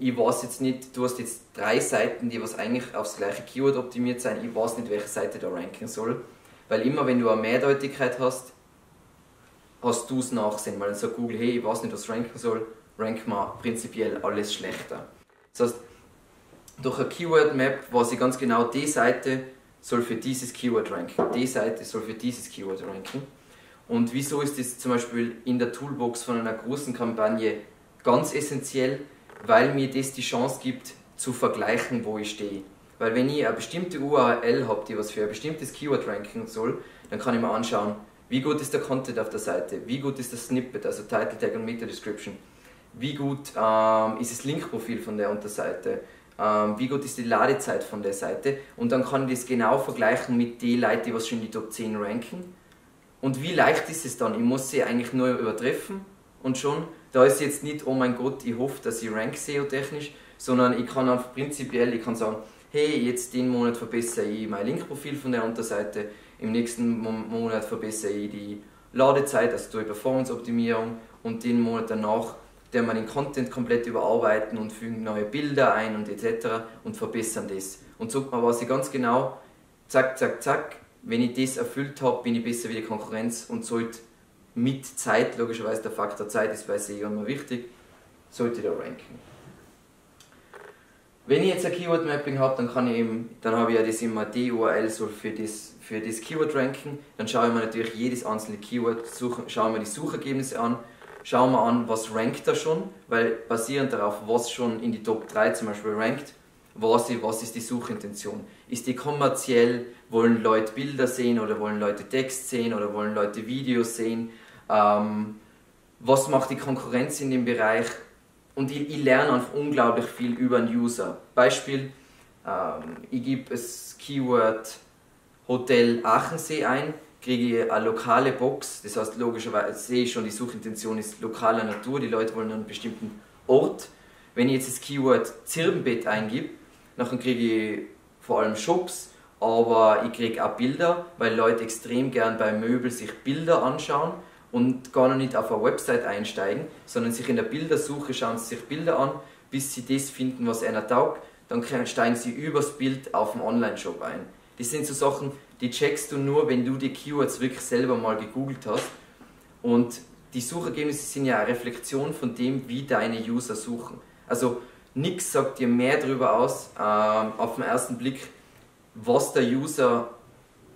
ich weiß jetzt nicht, du hast jetzt 3 Seiten, die was eigentlich aufs gleiche Keyword optimiert sind, ich weiß nicht, welche Seite da ranken soll. Weil immer, wenn du eine Mehrdeutigkeit hast, hast du es nachsehen, weil dann sagt Google, hey, ich weiß nicht, was ranken soll, rank mal prinzipiell alles schlechter. Das heißt, durch eine Keyword Map weiß ich ganz genau, die Seite soll für dieses Keyword ranken, die Seite soll für dieses Keyword ranken. Und wieso ist das zum Beispiel in der Toolbox von einer großen Kampagne ganz essentiell? Weil mir das die Chance gibt, zu vergleichen, wo ich stehe. Weil wenn ich eine bestimmte URL habe, die was für ein bestimmtes Keyword ranken soll, dann kann ich mir anschauen, wie gut ist der Content auf der Seite, wie gut ist das Snippet, also Title Tag und Meta Description, wie gut ist das Linkprofil von der Unterseite, wie gut ist die Ladezeit von der Seite, und dann kann ich das genau vergleichen mit den Leuten, die was schon in die Top 10 ranken. Und wie leicht ist es dann? Ich muss sie eigentlich nur übertreffen und schon. Da ist jetzt nicht, oh mein Gott, ich hoffe, dass ich rank SEO-technisch, sondern ich kann einfach prinzipiell, ich kann sagen, hey, jetzt den Monat verbessere ich mein Linkprofil von der Unterseite, im nächsten Monat verbessere ich die Ladezeit, also die Performance-Optimierung, und den Monat danach, der man den Content komplett überarbeiten und fügen neue Bilder ein und etc. und verbessern das. Und so weiß ich ganz genau, zack, zack, zack, wenn ich das erfüllt habe, bin ich besser wie die Konkurrenz, und sollte mit Zeit, logischerweise der Faktor Zeit ist bei SEO immer wichtig, sollte da ranken. Wenn ich jetzt ein Keyword Mapping habe, dann kann ich eben, dann habe ich ja das immer, die URL soll für das Keyword ranken, dann schaue ich mir natürlich jedes einzelne Keyword, schaue mir die Suchergebnisse an, schaue mir an, was rankt da schon, weil basierend darauf, was schon in die Top 3 zum Beispiel rankt, weiß ich, was ist die Suchintention. Ist die kommerziell, wollen Leute Bilder sehen oder wollen Leute Text sehen oder wollen Leute Videos sehen, was macht die Konkurrenz in dem Bereich, und ich lerne einfach unglaublich viel über einen User. Beispiel, ich gebe das Keyword Hotel Aachensee ein, kriege ich eine lokale Box, das heißt logischerweise sehe ich schon, die Suchintention ist lokaler Natur, die Leute wollen einen bestimmten Ort. Wenn ich jetzt das Keyword Zirbenbett eingebe, dann kriege ich vor allem Shops, aber ich kriege auch Bilder, weil Leute extrem gern bei Möbel sich Bilder anschauen und gar noch nicht auf eine Website einsteigen, sondern sich in der Bildersuche schauen sie sich Bilder an, bis sie das finden, was einer taugt, dann steigen sie übers Bild auf den Online-Shop ein. Das sind so Sachen, die checkst du nur, wenn du die Keywords wirklich selber mal gegoogelt hast, und die Suchergebnisse sind ja eine Reflexion von dem, wie deine User suchen. Also nichts sagt dir mehr darüber aus, auf den ersten Blick, was der User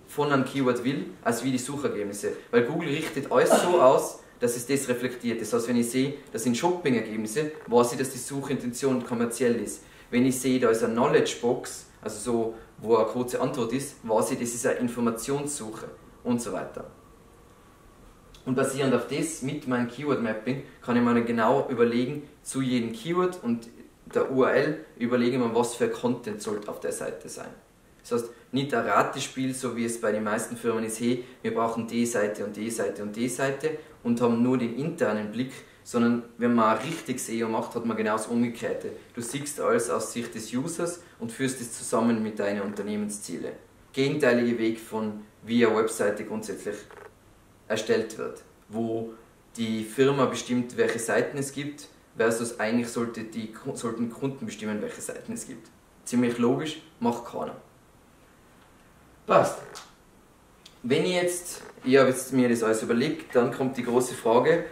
von einem Keyword will, als wie die Suchergebnisse. Weil Google richtet alles so aus, dass es das reflektiert. Das heißt, wenn ich sehe, das sind Shopping-Ergebnisse, weiß ich, dass die Suchintention kommerziell ist. Wenn ich sehe, da ist eine Knowledge-Box, also so, wo eine kurze Antwort ist, weiß ich, das ist eine Informationssuche und so weiter. Und basierend auf das, mit meinem Keyword-Mapping, kann ich mir genau überlegen, zu jedem Keyword und der URL überlegen, was für Content sollte auf der Seite sein. Das heißt, nicht ein Ratespiel, so wie es bei den meisten Firmen ist, hey, wir brauchen die Seite und die Seite und die Seite und haben nur den internen Blick, sondern wenn man richtig SEO macht, hat man genau das Umgekehrte. Du siehst alles aus Sicht des Users und führst es zusammen mit deinen Unternehmenszielen. Gegenteiliger Weg von, wie eine Webseite grundsätzlich erstellt wird, wo die Firma bestimmt, welche Seiten es gibt, versus eigentlich sollten Kunden bestimmen, welche Seiten es gibt. Ziemlich logisch, macht keiner. Passt. Wenn ich habe mir das alles überlegt, dann kommt die große Frage,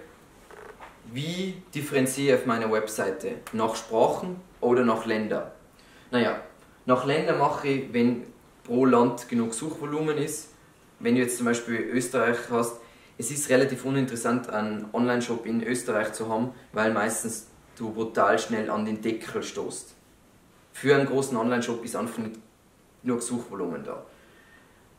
wie differenziere ich auf meiner Webseite? Nach Sprachen oder nach Länder? Naja, nach Länder mache ich, wenn pro Land genug Suchvolumen ist. Wenn du jetzt zum Beispiel Österreich hast, es ist relativ uninteressant, einen Online-Shop in Österreich zu haben, weil meistens du brutal schnell an den Deckel stoßt. Für einen großen Online-Shop ist einfach nicht genug Suchvolumen da.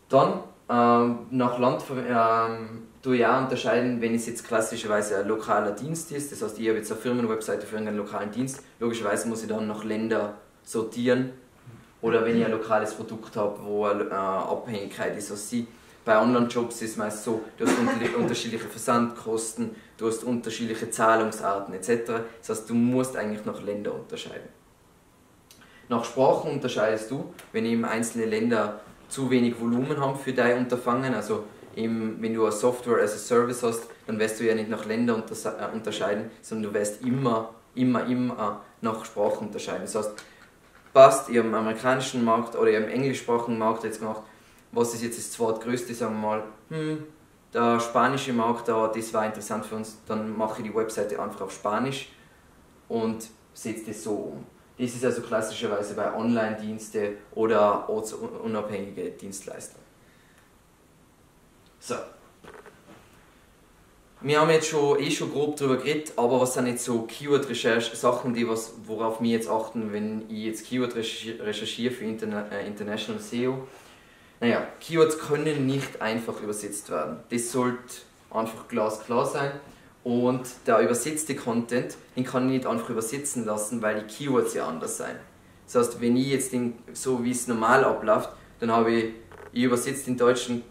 Dann nach Land tue ich auch unterscheiden, wenn es jetzt klassischerweise ein lokaler Dienst ist, das heißt, ich habe jetzt eine Firmenwebseite für einen lokalen Dienst, logischerweise muss ich dann nach Länder sortieren, oder wenn ich ein lokales Produkt habe, wo eine Abhängigkeit ist, also bei Online-Jobs ist es meist so, du hast unterschiedliche Versandkosten, du hast unterschiedliche Zahlungsarten etc. Das heißt, du musst eigentlich nach Länder unterscheiden. Nach Sprachen unterscheidest du, wenn eben einzelne Länder zu wenig Volumen haben für dein Unterfangen, also eben, wenn du eine Software as a Service hast, dann wirst du ja nicht nach Ländern unterscheiden, sondern du wirst immer nach Sprachen unterscheiden. Das heißt, passt ihr im amerikanischen Markt oder im englischsprachigen Markt jetzt gemacht, was ist jetzt das zweitgrößte, sagen wir mal, der spanische Markt, das war interessant für uns, dann mache ich die Webseite einfach auf Spanisch und setze das so um. Das ist also klassischerweise bei Online-Diensten oder ortsunabhängige Dienstleister. So. Wir haben jetzt schon grob darüber geredet, aber was sind jetzt so Keyword-Recherche-Sachen, worauf wir jetzt achten, wenn ich jetzt Keyword recherchiere für International SEO? Naja, Keywords können nicht einfach übersetzt werden. Das sollte einfach glasklar sein. Und der übersetzte Content, den kann ich nicht einfach übersetzen lassen, weil die Keywords ja anders sind. Das heißt, wenn ich jetzt so wie es normal abläuft, dann habe ich übersetzt die deutschen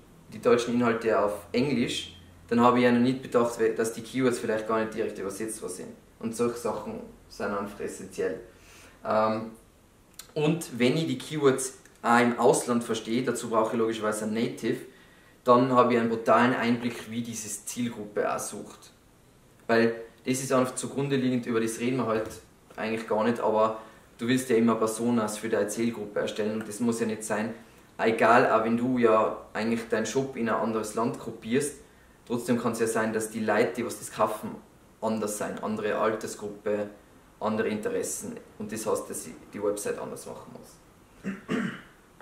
Inhalte auf Englisch, dann habe ich ja noch nicht bedacht, dass die Keywords vielleicht gar nicht direkt übersetzt worden sind. Und solche Sachen sind einfach essentiell. Und wenn ich die Keywords auch im Ausland verstehe, dazu brauche ich logischerweise ein Native, dann habe ich einen brutalen Einblick, wie diese Zielgruppe auch sucht. Weil das ist einfach zugrunde liegend, über das reden wir halt eigentlich gar nicht, aber du willst ja immer Personas für deine Zielgruppe erstellen und das muss ja nicht sein. Egal, auch wenn du ja eigentlich deinen Shop in ein anderes Land kopierst, trotzdem kann es ja sein, dass die Leute, die was das kaufen, anders sein, andere Altersgruppe, andere Interessen und das heißt, dass ich die Website anders machen muss.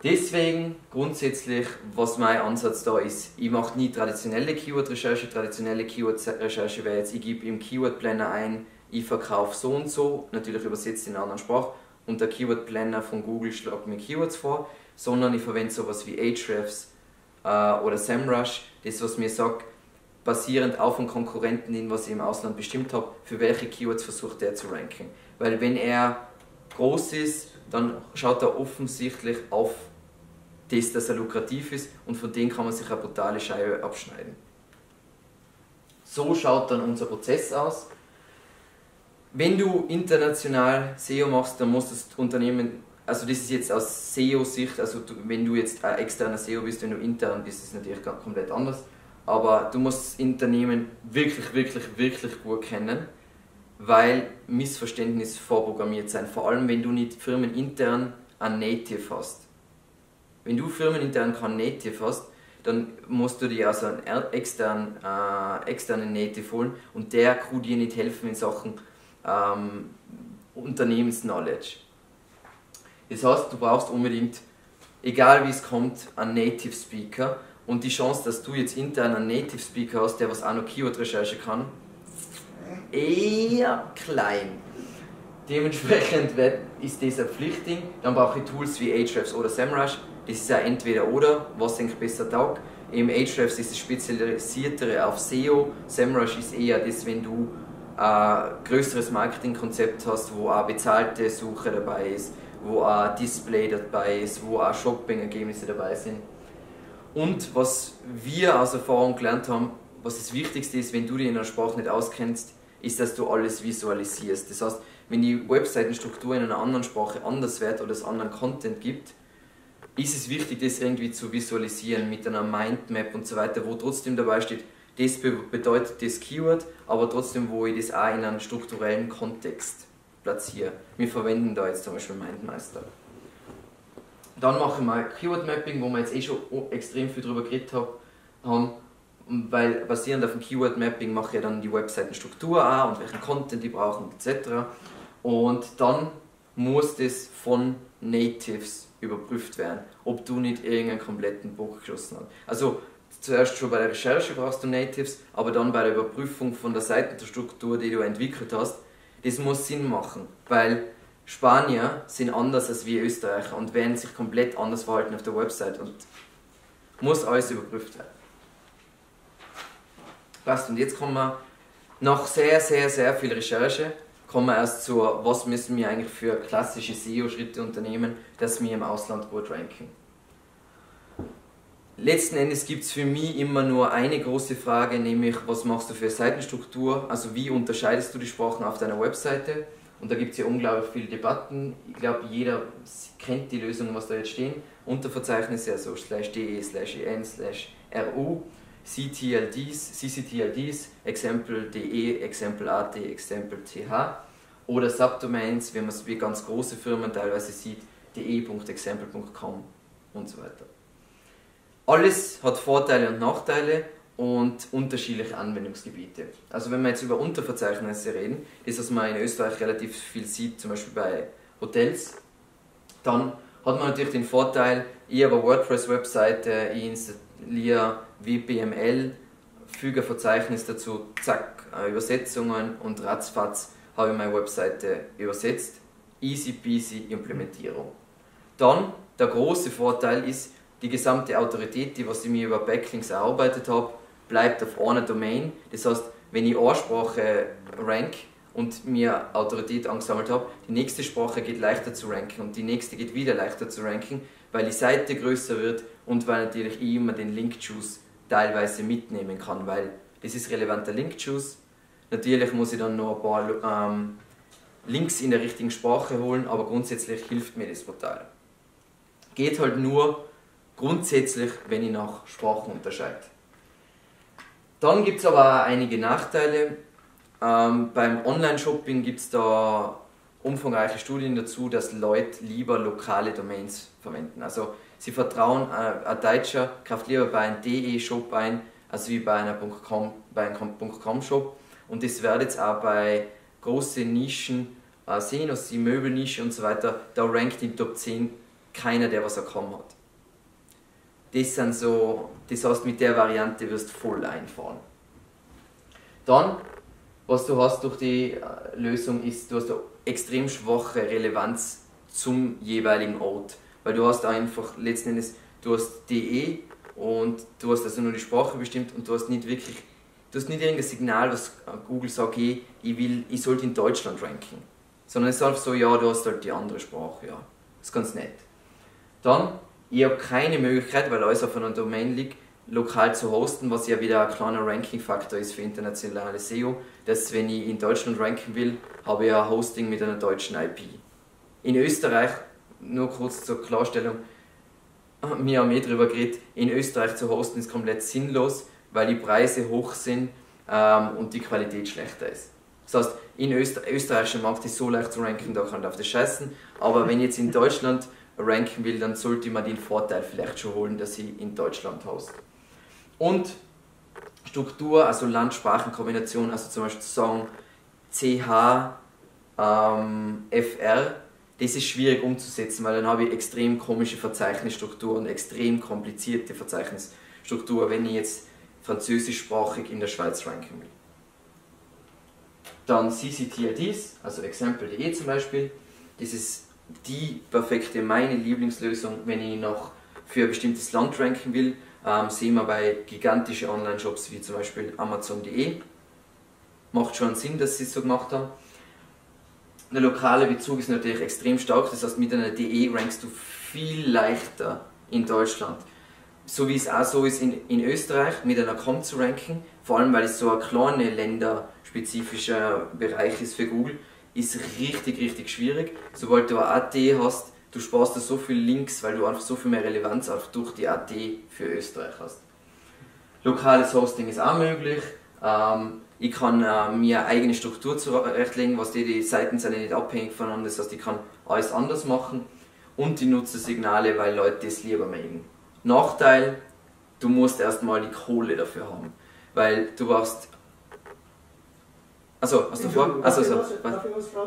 Deswegen grundsätzlich, was mein Ansatz da ist, ich mache nie traditionelle Keyword-Recherche. Traditionelle Keyword-Recherche wäre jetzt, ich gebe im Keyword-Planner ein, ich verkaufe so und so, natürlich übersetzt in einer anderen Sprache, und der Keyword-Planner von Google schlägt mir Keywords vor, sondern ich verwende sowas wie Ahrefs oder SEMrush, das was mir sagt, basierend auf dem Konkurrenten, den was ich im Ausland bestimmt habe, für welche Keywords versucht er zu ranken. Weil wenn er groß ist, dann schaut er offensichtlich auf das, dass er lukrativ ist und von dem kann man sich eine brutale Scheibe abschneiden. So schaut dann unser Prozess aus. Wenn du international SEO machst, dann muss das Unternehmen, also das ist jetzt aus SEO-Sicht, also wenn du jetzt ein externer SEO bist, wenn du intern bist, ist es natürlich komplett anders, aber du musst das Unternehmen wirklich gut kennen, weil Missverständnisse vorprogrammiert sind, vor allem wenn du nicht firmenintern ein Native hast. Wenn du firmenintern kein Native hast, dann musst du dir also einen externen Native holen und der kann dir nicht helfen in Sachen Unternehmensknowledge. Das heißt, du brauchst unbedingt, egal wie es kommt, einen Native Speaker, und die Chance, dass du jetzt intern einen Native Speaker hast, der was auch noch Keyword-Recherche kann, eher klein. Dementsprechend ist das eine Pflichtding. Dann brauche ich Tools wie Ahrefs oder SEMrush. Das ist ja entweder oder, was denke ich besser taugt. Eben Ahrefs ist das Spezialisiertere auf SEO, SEMrush ist eher das, wenn du ein größeres Marketingkonzept hast, wo auch bezahlte Suche dabei ist, wo auch Display dabei ist, wo auch Shopping-Ergebnisse dabei sind. Und was wir aus Erfahrung gelernt haben, was das Wichtigste ist, wenn du dich in einer Sprache nicht auskennst, ist, dass du alles visualisierst. Das heißt, wenn die Webseitenstruktur in einer anderen Sprache anders wird oder es anderen Content gibt, ist es wichtig, das irgendwie zu visualisieren mit einer Mindmap und so weiter, wo trotzdem dabei steht, das bedeutet das Keyword, aber trotzdem, wo ich das auch in einem strukturellen Kontext platziere. Wir verwenden da jetzt zum Beispiel Mindmeister. Dann mache ich mal Keyword Mapping, wo wir jetzt eh schon extrem viel drüber geredet haben, weil basierend auf dem Keyword Mapping mache ich dann die Webseitenstruktur auch und welchen Content die brauchen etc. Und dann muss das von Natives überprüft werden, ob du nicht irgendeinen kompletten Bock geschossen hast. Also zuerst schon bei der Recherche brauchst du Natives, aber dann bei der Überprüfung von der Seitenstruktur, die du entwickelt hast, das muss Sinn machen, weil Spanier sind anders als wir Österreicher und werden sich komplett anders verhalten auf der Website und muss alles überprüft werden. Passt, und jetzt kommen wir nach sehr viel Recherche, kommen wir erst zu, was müssen wir eigentlich für klassische SEO-Schritte unternehmen, dass wir im Ausland gut ranken. Letzten Endes gibt es für mich immer nur eine große Frage, nämlich was machst du für Seitenstruktur, also wie unterscheidest du die Sprachen auf deiner Webseite? Und da gibt es ja unglaublich viele Debatten. Ich glaube, jeder kennt die Lösung, was da jetzt stehen. Unterverzeichnisse, also /de/en/ru, CTLDs, CCTLDs, example.de, example.at, example.th oder Subdomains, wenn man es wie ganz große Firmen teilweise sieht, de.example.com und so weiter. Alles hat Vorteile und Nachteile und unterschiedliche Anwendungsgebiete. Also wenn wir jetzt über Unterverzeichnisse reden, das was man in Österreich relativ viel sieht, zum Beispiel bei Hotels, dann hat man natürlich den Vorteil, ich habe eine WordPress-Webseite, ich installiere WPML, füge ein Verzeichnis dazu, zack, Übersetzungen und ratzfatz habe ich meine Webseite übersetzt. Easy peasy Implementierung. Dann, der große Vorteil ist, die gesamte Autorität, die was ich mir über Backlinks erarbeitet habe, bleibt auf einer Domain. Das heißt, wenn ich eine Sprache rank und mir Autorität angesammelt habe, die nächste Sprache geht leichter zu ranken und die nächste geht wieder leichter zu ranken, weil die Seite größer wird und weil natürlich ich immer den Link-Juice teilweise mitnehmen kann, weil das ist relevanter Link-Juice. Natürlich muss ich dann noch ein paar Links in der richtigen Sprache holen, aber grundsätzlich hilft mir das Portal. Geht halt nur grundsätzlich, wenn ich nach Sprachen unterscheide. Dann gibt es aber auch einige Nachteile. Beim Online-Shopping gibt es da umfangreiche Studien dazu, dass Leute lieber lokale Domains verwenden. Also sie vertrauen, ein Deutscher kauft lieber bei einem DE-Shop ein, als wie bei einem .com-Shop. Und das wird jetzt auch bei großen Nischen sehen, also die Möbelnische und so weiter, da rankt im Top 10 keiner, der was er kaum hat. Das sind so, das heißt, mit der Variante wirst du voll einfahren. Dann, was du hast durch die Lösung ist, du hast eine extrem schwache Relevanz zum jeweiligen Ort. Weil du hast einfach letzten Endes, du hast DE und du hast also nur die Sprache bestimmt und du hast nicht wirklich, du hast nicht irgendein Signal, was Google sagt, hey, ich sollte in Deutschland ranken. Sondern es ist einfach so, ja, du hast halt die andere Sprache, ja. Das ist ganz nett. Dann, ich habe keine Möglichkeit, weil alles auf einer Domain liegt, lokal zu hosten, was ja wieder ein kleiner Ranking-Faktor ist für internationale SEO, dass wenn ich in Deutschland ranken will, habe ich ein Hosting mit einer deutschen IP. In Österreich, nur kurz zur Klarstellung, wir haben eh darüber geredet, in Österreich zu hosten ist komplett sinnlos, weil die Preise hoch sind und die Qualität schlechter ist. Das heißt, in österreichischen Markt ist so leicht zu ranken, da kann ich auf das scheißen, aber wenn jetzt in Deutschland ranken will, dann sollte man den Vorteil vielleicht schon holen, dass sie in Deutschland hoste. Und Struktur, also Land-Sprachen-Kombination, also zum Beispiel zu sagen, CH FR, das ist schwierig umzusetzen, weil dann habe ich extrem komische Verzeichnisstrukturen, extrem komplizierte Verzeichnisstrukturen, wenn ich jetzt französischsprachig in der Schweiz ranken will. Dann CCTIDs, also example.de zum Beispiel, das ist die perfekte, meine Lieblingslösung, wenn ich noch für ein bestimmtes Land ranken will, sehen wir bei gigantischen Online-Shops wie zum Beispiel Amazon.de. Macht schon Sinn, dass sie es so gemacht haben. Der lokale Bezug ist natürlich extrem stark, das heißt mit einer DE rankst du viel leichter in Deutschland. So wie es auch so ist in Österreich, mit einer .com zu ranken, vor allem weil es so ein kleiner länderspezifischer Bereich ist für Google, ist richtig, richtig schwierig. Sobald du eine AT hast, du sparst dir so viel Links, weil du einfach so viel mehr Relevanz auch durch die AT für Österreich hast. Lokales Hosting ist auch möglich. Ich kann mir eine eigene Struktur zurechtlegen, was die Seiten sind ja nicht abhängig voneinander, das heißt ich kann alles anders machen und die Nutzersignale, weil Leute das lieber mögen. Nachteil, du musst erstmal die Kohle dafür haben, weil du brauchst... Achso, hast du vor?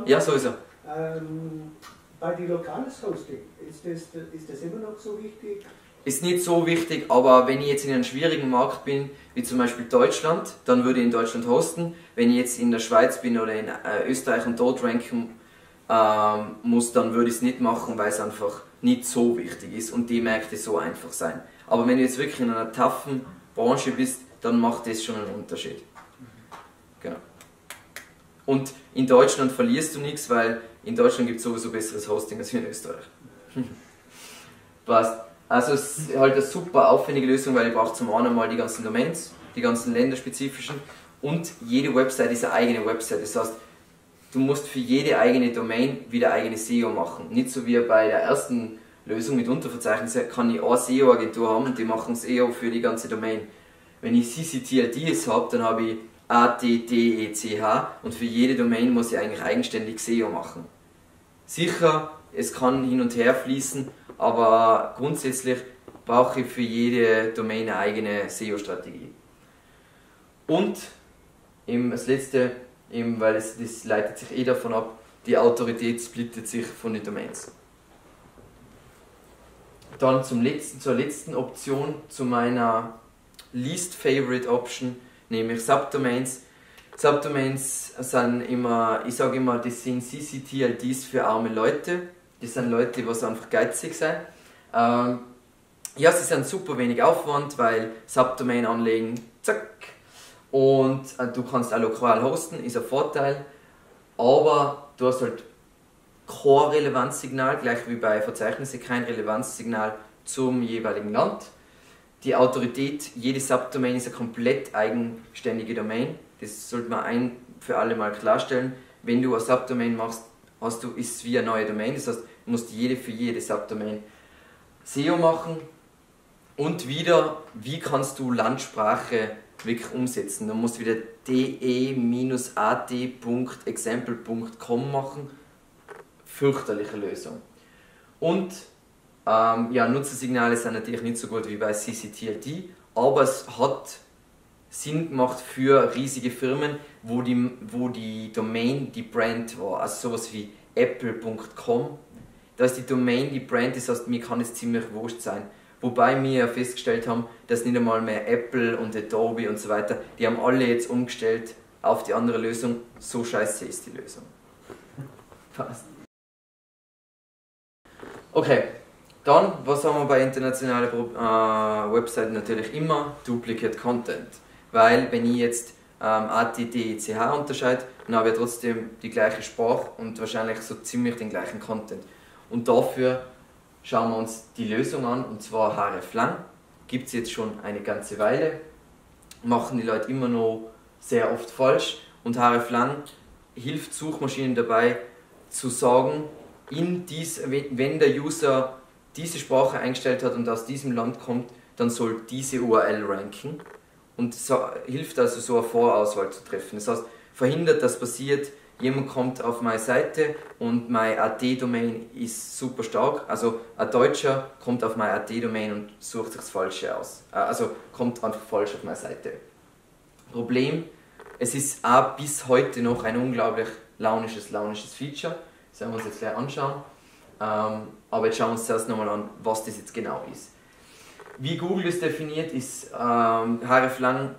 Ja, sowieso. Bei den Lokales Hosting, ist das immer noch so wichtig? Ist nicht so wichtig, aber wenn ich jetzt in einem schwierigen Markt bin, wie zum Beispiel Deutschland, dann würde ich in Deutschland hosten. Wenn ich jetzt in der Schweiz bin oder in Österreich und dort ranken muss, dann würde ich es nicht machen, weil es einfach nicht so wichtig ist und die Märkte so einfach sein. Aber wenn du jetzt wirklich in einer toughen Branche bist, dann macht das schon einen Unterschied. Genau. Und in Deutschland verlierst du nichts, weil in Deutschland gibt es sowieso besseres Hosting als in Österreich. Passt. Also es ist halt eine super aufwendige Lösung, weil ihr braucht zum einen mal die ganzen Domains, die ganzen länderspezifischen und jede Website ist eine eigene Website. Das heißt, du musst für jede eigene Domain wieder eigene SEO machen. Nicht so wie bei der ersten Lösung mit Unterverzeichnissen, kann ich eine SEO-Agentur haben und die machen SEO für die ganze Domain. Wenn ich CCTIDs habe, dann habe ich ATTECH und für jede Domain muss ich eigentlich eigenständig SEO machen. Sicher, es kann hin und her fließen, aber grundsätzlich brauche ich für jede Domain eine eigene SEO-Strategie. Und eben das Letzte, eben weil das leitet sich eh davon ab, die Autorität splittet sich von den Domains. Dann zur letzten Option, zu meiner Least Favorite Option, nämlich Subdomains. Subdomains sind immer, ich sage immer, das sind CCTIDs für arme Leute. Das sind Leute, die einfach geizig sind. Ja, sie sind super wenig Aufwand, weil Subdomain anlegen, zack. Und du kannst auch lokal hosten, ist ein Vorteil. Aber du hast halt kein Relevanzsignal, gleich wie bei Verzeichnissen, kein Relevanzsignal zum jeweiligen Land. Die Autorität, jede Subdomain ist eine komplett eigenständige Domain. Das sollte man ein für alle Mal klarstellen. Wenn du eine Subdomain machst, ist es wie eine neue Domain, das heißt, du musst für jede Subdomain SEO machen und wieder, wie kannst du Landsprache wirklich umsetzen. Dann musst du wieder de-at.example.com machen, fürchterliche Lösung. Und ja, Nutzersignale sind natürlich nicht so gut wie bei CCTID, aber es hat Sinn gemacht für riesige Firmen, wo die Domain die Brand war, also sowas wie apple.com, da ist die Domain die Brand, das heißt, mir kann es ziemlich wurscht sein. Wobei wir festgestellt haben, dass nicht einmal mehr Apple und Adobe und so weiter, die haben alle jetzt umgestellt auf die andere Lösung, so scheiße ist die Lösung. Passt. Okay, dann, was haben wir bei internationalen Webseiten natürlich immer? Duplicate Content. Weil, wenn ich jetzt ATTECH unterscheide, dann habe ich trotzdem die gleiche Sprache und wahrscheinlich so ziemlich den gleichen Content. Und dafür schauen wir uns die Lösung an, und zwar Hreflang. Gibt es jetzt schon eine ganze Weile, machen die Leute immer noch sehr oft falsch. Und Hreflang hilft Suchmaschinen dabei zu sagen, wenn der User diese Sprache eingestellt hat und aus diesem Land kommt, dann soll diese URL ranken. Und so, hilft also so eine Vorauswahl zu treffen. Das heißt, verhindert, dass passiert, jemand kommt auf meine Seite und meine AT-Domain ist super stark. Also ein Deutscher kommt auf meine AT-Domain und sucht sich das Falsche aus. Also kommt einfach falsch auf meine Seite. Problem, es ist auch bis heute noch ein unglaublich launisches Feature. Das werden wir uns jetzt gleich anschauen. Aber jetzt schauen wir uns zuerst nochmal an, was das jetzt genau ist. Wie Google es definiert, ist Hreflang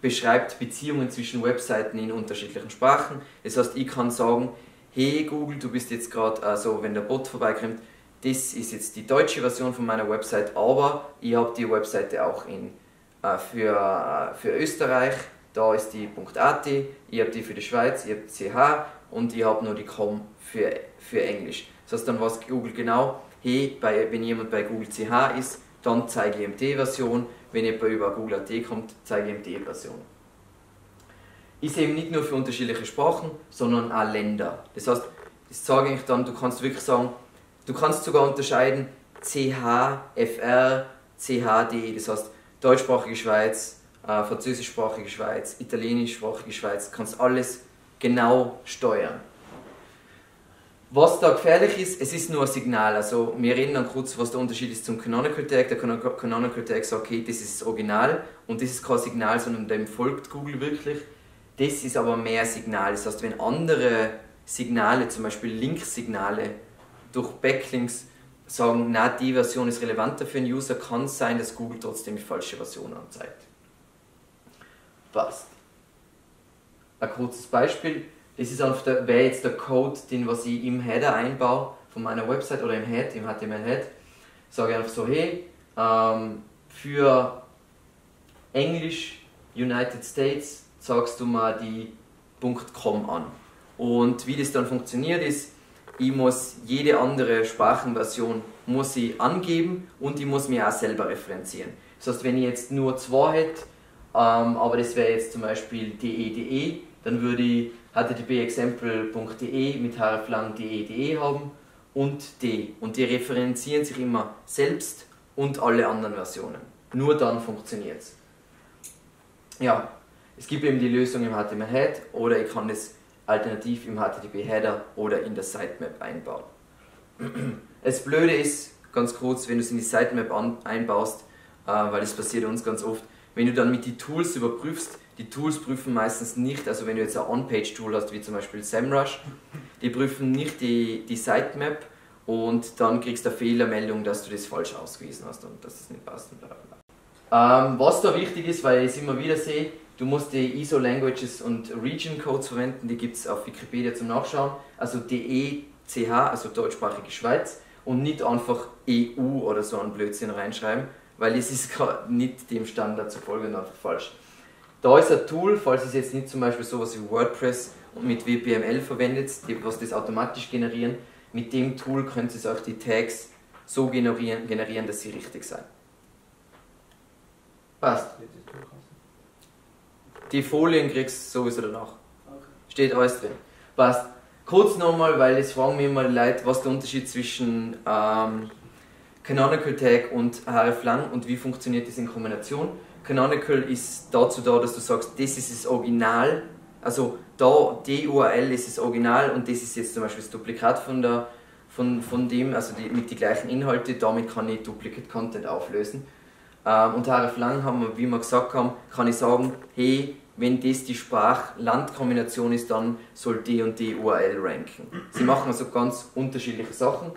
beschreibt Beziehungen zwischen Webseiten in unterschiedlichen Sprachen. Das heißt, ich kann sagen, hey Google, du bist jetzt gerade, also wenn der Bot vorbeikommt, das ist jetzt die deutsche Version von meiner Website, aber ich habe die Webseite auch in, für Österreich, da ist die .at, ich habe die für die Schweiz, ich habe CH und ich habe nur die .com für Englisch. Das heißt, dann weiß Google genau, hey, wenn jemand bei Google CH ist, dann zeige ich ihm die Version, wenn jemand über Google.at kommt, zeige ich ihm die Version. Ist eben nicht nur für unterschiedliche Sprachen, sondern auch Länder. Das heißt, das sage ich dann, du kannst wirklich sagen, du kannst sogar unterscheiden CHFR, CHD, das heißt deutschsprachige Schweiz, französischsprachige Schweiz, italienischsprachige Schweiz, kannst alles genau steuern. Was da gefährlich ist, es ist nur ein Signal, also wir reden dann kurz, was der Unterschied ist zum Canonical Tag. Der Canonical Tag sagt, okay, das ist das Original und das ist kein Signal, sondern dem folgt Google wirklich. Das ist aber mehr Signal, das heißt, wenn andere Signale, zum Beispiel Linksignale durch Backlinks sagen, na, die Version ist relevanter für einen User, kann es sein, dass Google trotzdem die falsche Version anzeigt. Passt. Ein kurzes Beispiel. Das ist einfach der, wäre jetzt der Code, den was ich im Header einbaue, von meiner Website oder im Head, im HTML-Head. Sage einfach so, hey, für Englisch, United States, sagst du mal die .com an. Und wie das dann funktioniert ist, ich muss jede andere Sprachenversion muss ich angeben und ich muss mich auch selber referenzieren. Das heißt, wenn ich jetzt nur 2 hätte, aber das wäre jetzt zum Beispiel de, dann würde ich http-example.de mit hreflang.de haben und d. Und die referenzieren sich immer selbst und alle anderen Versionen. Nur dann funktioniert es. Ja, es gibt eben die Lösung im HTML-Head oder ich kann das alternativ im HTTP-Header oder in der Sitemap einbauen. Das Blöde ist, ganz kurz, wenn du es in die Sitemap einbaust, weil das passiert uns ganz oft, wenn du dann mit den Tools überprüfst, die Tools prüfen meistens nicht, also wenn du jetzt ein On-Page-Tool hast, wie zum Beispiel SEMrush, die prüfen nicht die Sitemap und dann kriegst du eine Fehlermeldung, dass du das falsch ausgewiesen hast und dass es nicht passt. Was da wichtig ist, weil ich es immer wieder sehe, du musst die ISO-Languages und Region-Codes verwenden, die gibt es auf Wikipedia zum Nachschauen, also DECH, also deutschsprachige Schweiz und nicht einfach EU oder so einen Blödsinn reinschreiben, weil es ist nicht dem Standard zufolge und einfach falsch. Da ist ein Tool, falls es jetzt nicht zum Beispiel sowas wie WordPress und mit WPML verwendet, was das automatisch generieren, mit dem Tool könnt ihr euch die Tags so generieren, dass sie richtig sind. Passt. Die Folien kriegst du sowieso danach. Okay. Steht alles drin. Passt. Kurz nochmal, weil es fragen mich immer Leute, was der Unterschied zwischen Canonical Tag und Hreflang und wie funktioniert das in Kombination. Canonical ist dazu da, dass du sagst, das ist das Original, also da die URL ist das Original und das ist jetzt zum Beispiel das Duplikat von dem, also mit den gleichen Inhalten, damit kann ich Duplicate Content auflösen. Und Hreflang haben wir, wie wir gesagt haben, kann ich sagen, hey, wenn das die Sprach-Land-Kombination ist, dann soll die und die URL ranken. Sie machen also ganz unterschiedliche Sachen.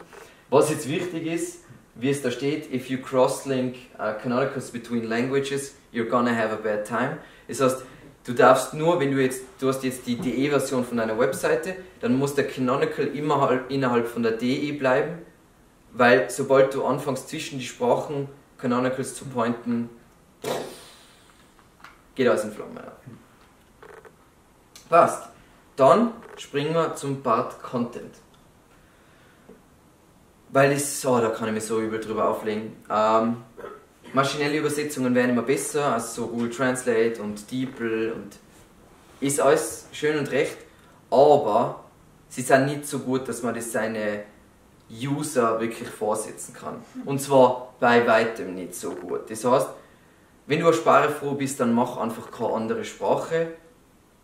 Was jetzt wichtig ist, wie es da steht, if you cross-link canonicals between languages, you're gonna have a bad time. Das heißt, du darfst nur, wenn du hast jetzt die DE-Version von deiner Webseite, dann muss der Canonical immer innerhalb von der DE bleiben, weil sobald du anfängst zwischen die Sprachen Canonicals zu pointen, geht alles in Flammen. Passt. Dann springen wir zum Part Content. Weil da kann ich mich so übel drüber auflegen. Maschinelle Übersetzungen werden immer besser, also so Google Translate und DeepL und ist alles schön und recht, aber sie sind nicht so gut, dass man das seine User wirklich vorsetzen kann. Und zwar bei weitem nicht so gut. Das heißt, wenn du sprachfroh bist, dann mach einfach keine andere Sprache,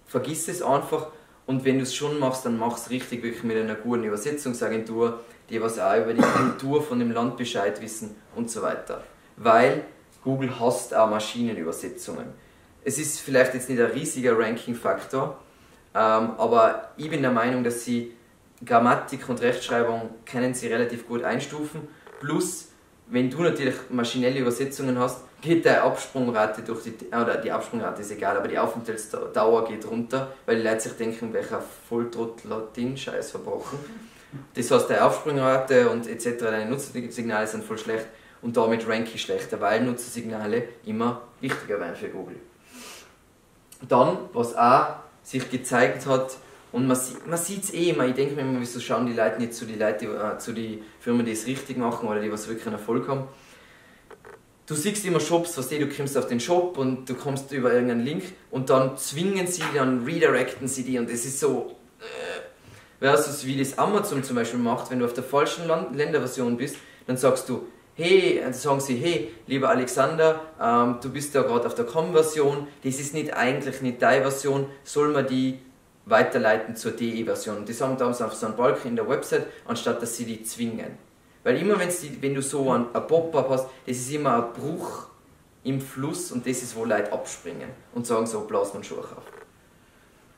vergiss es einfach und wenn du es schon machst, dann mach es richtig wirklich mit einer guten Übersetzungsagentur, die was auch über die Kultur von dem Land Bescheid wissen und so weiter. Weil Google hasst auch Maschinenübersetzungen. Es ist vielleicht jetzt nicht ein riesiger Ranking-Faktor, Aber ich bin der Meinung, dass Sie Grammatik und Rechtschreibung können Sie relativ gut einstufen. Plus, wenn du natürlich maschinelle Übersetzungen hast, geht die Absprungrate durch die, oder die Absprungrate ist egal, aber die Aufenthaltsdauer geht runter, weil die Leute sich denken, welcher Volltrottel hat den Scheiß verbrochen. Das heißt, die Aufsprungrate und etc., deine Nutzersignale sind voll schlecht und damit ranke ich schlechter, weil Nutzersignale immer wichtiger werden für Google. Dann, was auch sich gezeigt hat, und man sieht es eh immer, ich denke mir immer, wieso schauen die Leute nicht zu den zu die Firmen, die es richtig machen oder die was wirklich einen Erfolg haben. Du siehst immer Shops, was du kommst auf den Shop und du kommst über irgendeinen Link und dann zwingen sie, dann redirecten sie die und es ist so... versus wie das Amazon zum Beispiel macht, wenn du auf der falschen Länderversion bist, dann sagst du, hey, sagen sie, hey, lieber Alexander, du bist ja gerade auf der Com-Version, das ist nicht eigentlich nicht deine Version, soll man die weiterleiten zur DE-Version. Die sagen damals auf so einen Balken in der Website, anstatt dass sie die zwingen. Weil immer wenn du so ein Pop-Up hast, das ist immer ein Bruch im Fluss und das ist, wo Leute abspringen und sagen so, blas man Schuhe auf.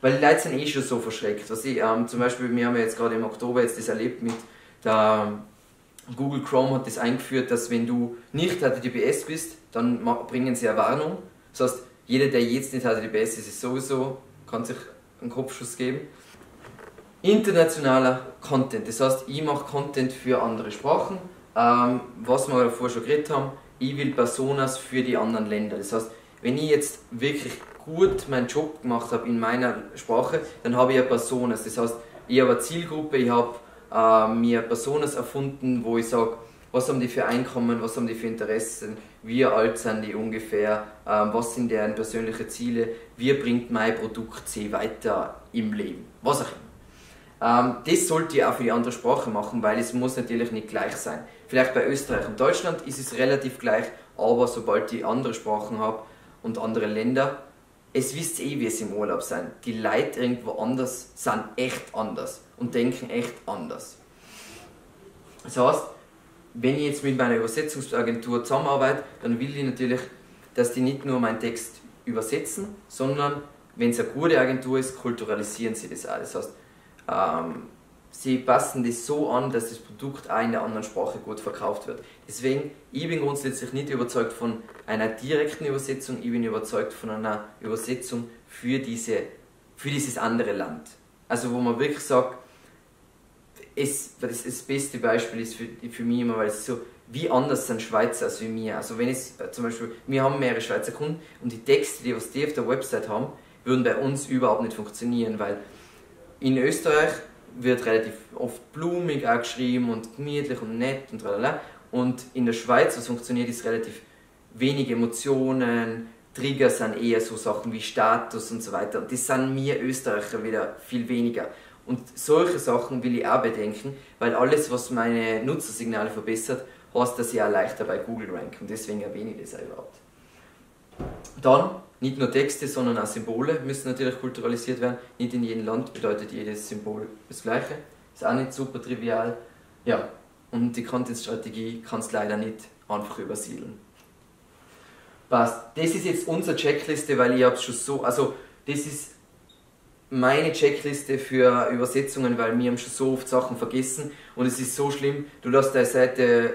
Weil die Leute sind eh schon so verschreckt. Was ich, zum Beispiel, wir haben ja jetzt gerade im Oktober jetzt das erlebt mit der Google Chrome hat das eingeführt, dass wenn du nicht HTTPS bist, dann bringen sie eine Warnung. Das heißt, jeder, der jetzt nicht HTTPS ist, ist sowieso, kann sich einen Kopfschuss geben. Internationaler Content, das heißt, ich mache Content für andere Sprachen. Was wir davor schon geredet haben, ich will Personas für die anderen Länder. Das heißt, wenn ich jetzt wirklich gut meinen Job gemacht habe in meiner Sprache, dann habe ich ja Personas. Das heißt, ich habe eine Zielgruppe, ich habe mir Personas erfunden, wo ich sage, was haben die für Einkommen, was haben die für Interessen, wie alt sind die ungefähr, was sind deren persönliche Ziele, wie bringt mein Produkt sie weiter im Leben, was auch immer. Das sollte ich auch für die andere Sprache machen, weil es muss natürlich nicht gleich sein. Vielleicht bei Österreich und Deutschland ist es relativ gleich, aber sobald ich andere Sprachen habe und andere Länder, es wisst eh, wie es im Urlaub sein. Die Leute irgendwo anders sind echt anders und denken echt anders. Das heißt, wenn ich jetzt mit meiner Übersetzungsagentur zusammenarbeite, dann will ich natürlich, dass die nicht nur meinen Text übersetzen, sondern, wenn es eine gute Agentur ist, kulturalisieren sie das auch. Das heißt, sie passen das so an, dass das Produkt auch in der anderen Sprache gut verkauft wird. Deswegen, ich bin grundsätzlich nicht überzeugt von einer direkten Übersetzung, ich bin überzeugt von einer Übersetzung für dieses andere Land. Also wo man wirklich sagt, das beste Beispiel ist für mich immer, weil es so, wie anders sind Schweizer als wie mir. Also wenn es zum Beispiel, wir haben mehrere Schweizer Kunden und die Texte, die die auf der Website haben, würden bei uns überhaupt nicht funktionieren, weil in Österreich wird relativ oft blumig auch geschrieben und gemütlich und nett und tralala. Und in der Schweiz, was funktioniert, ist relativ wenig Emotionen, Trigger sind eher so Sachen wie Status und so weiter. Und das sind mir Österreicher wieder viel weniger. Und solche Sachen will ich auch bedenken, weil alles, was meine Nutzersignale verbessert, heißt, dass ich auch leichter bei Google rank. Und deswegen erwähne ich das auch überhaupt. Dann, nicht nur Texte, sondern auch Symbole müssen natürlich kulturalisiert werden. Nicht in jedem Land bedeutet jedes Symbol das Gleiche. Ist auch nicht super trivial. Ja, und die Content-Strategie kannst du leider nicht einfach übersiedeln. Passt. Das ist jetzt unsere Checkliste, weil ich habe schon so... Also, das ist meine Checkliste für Übersetzungen, weil wir haben schon so oft Sachen vergessen. Und es ist so schlimm, du lässt deine Seite...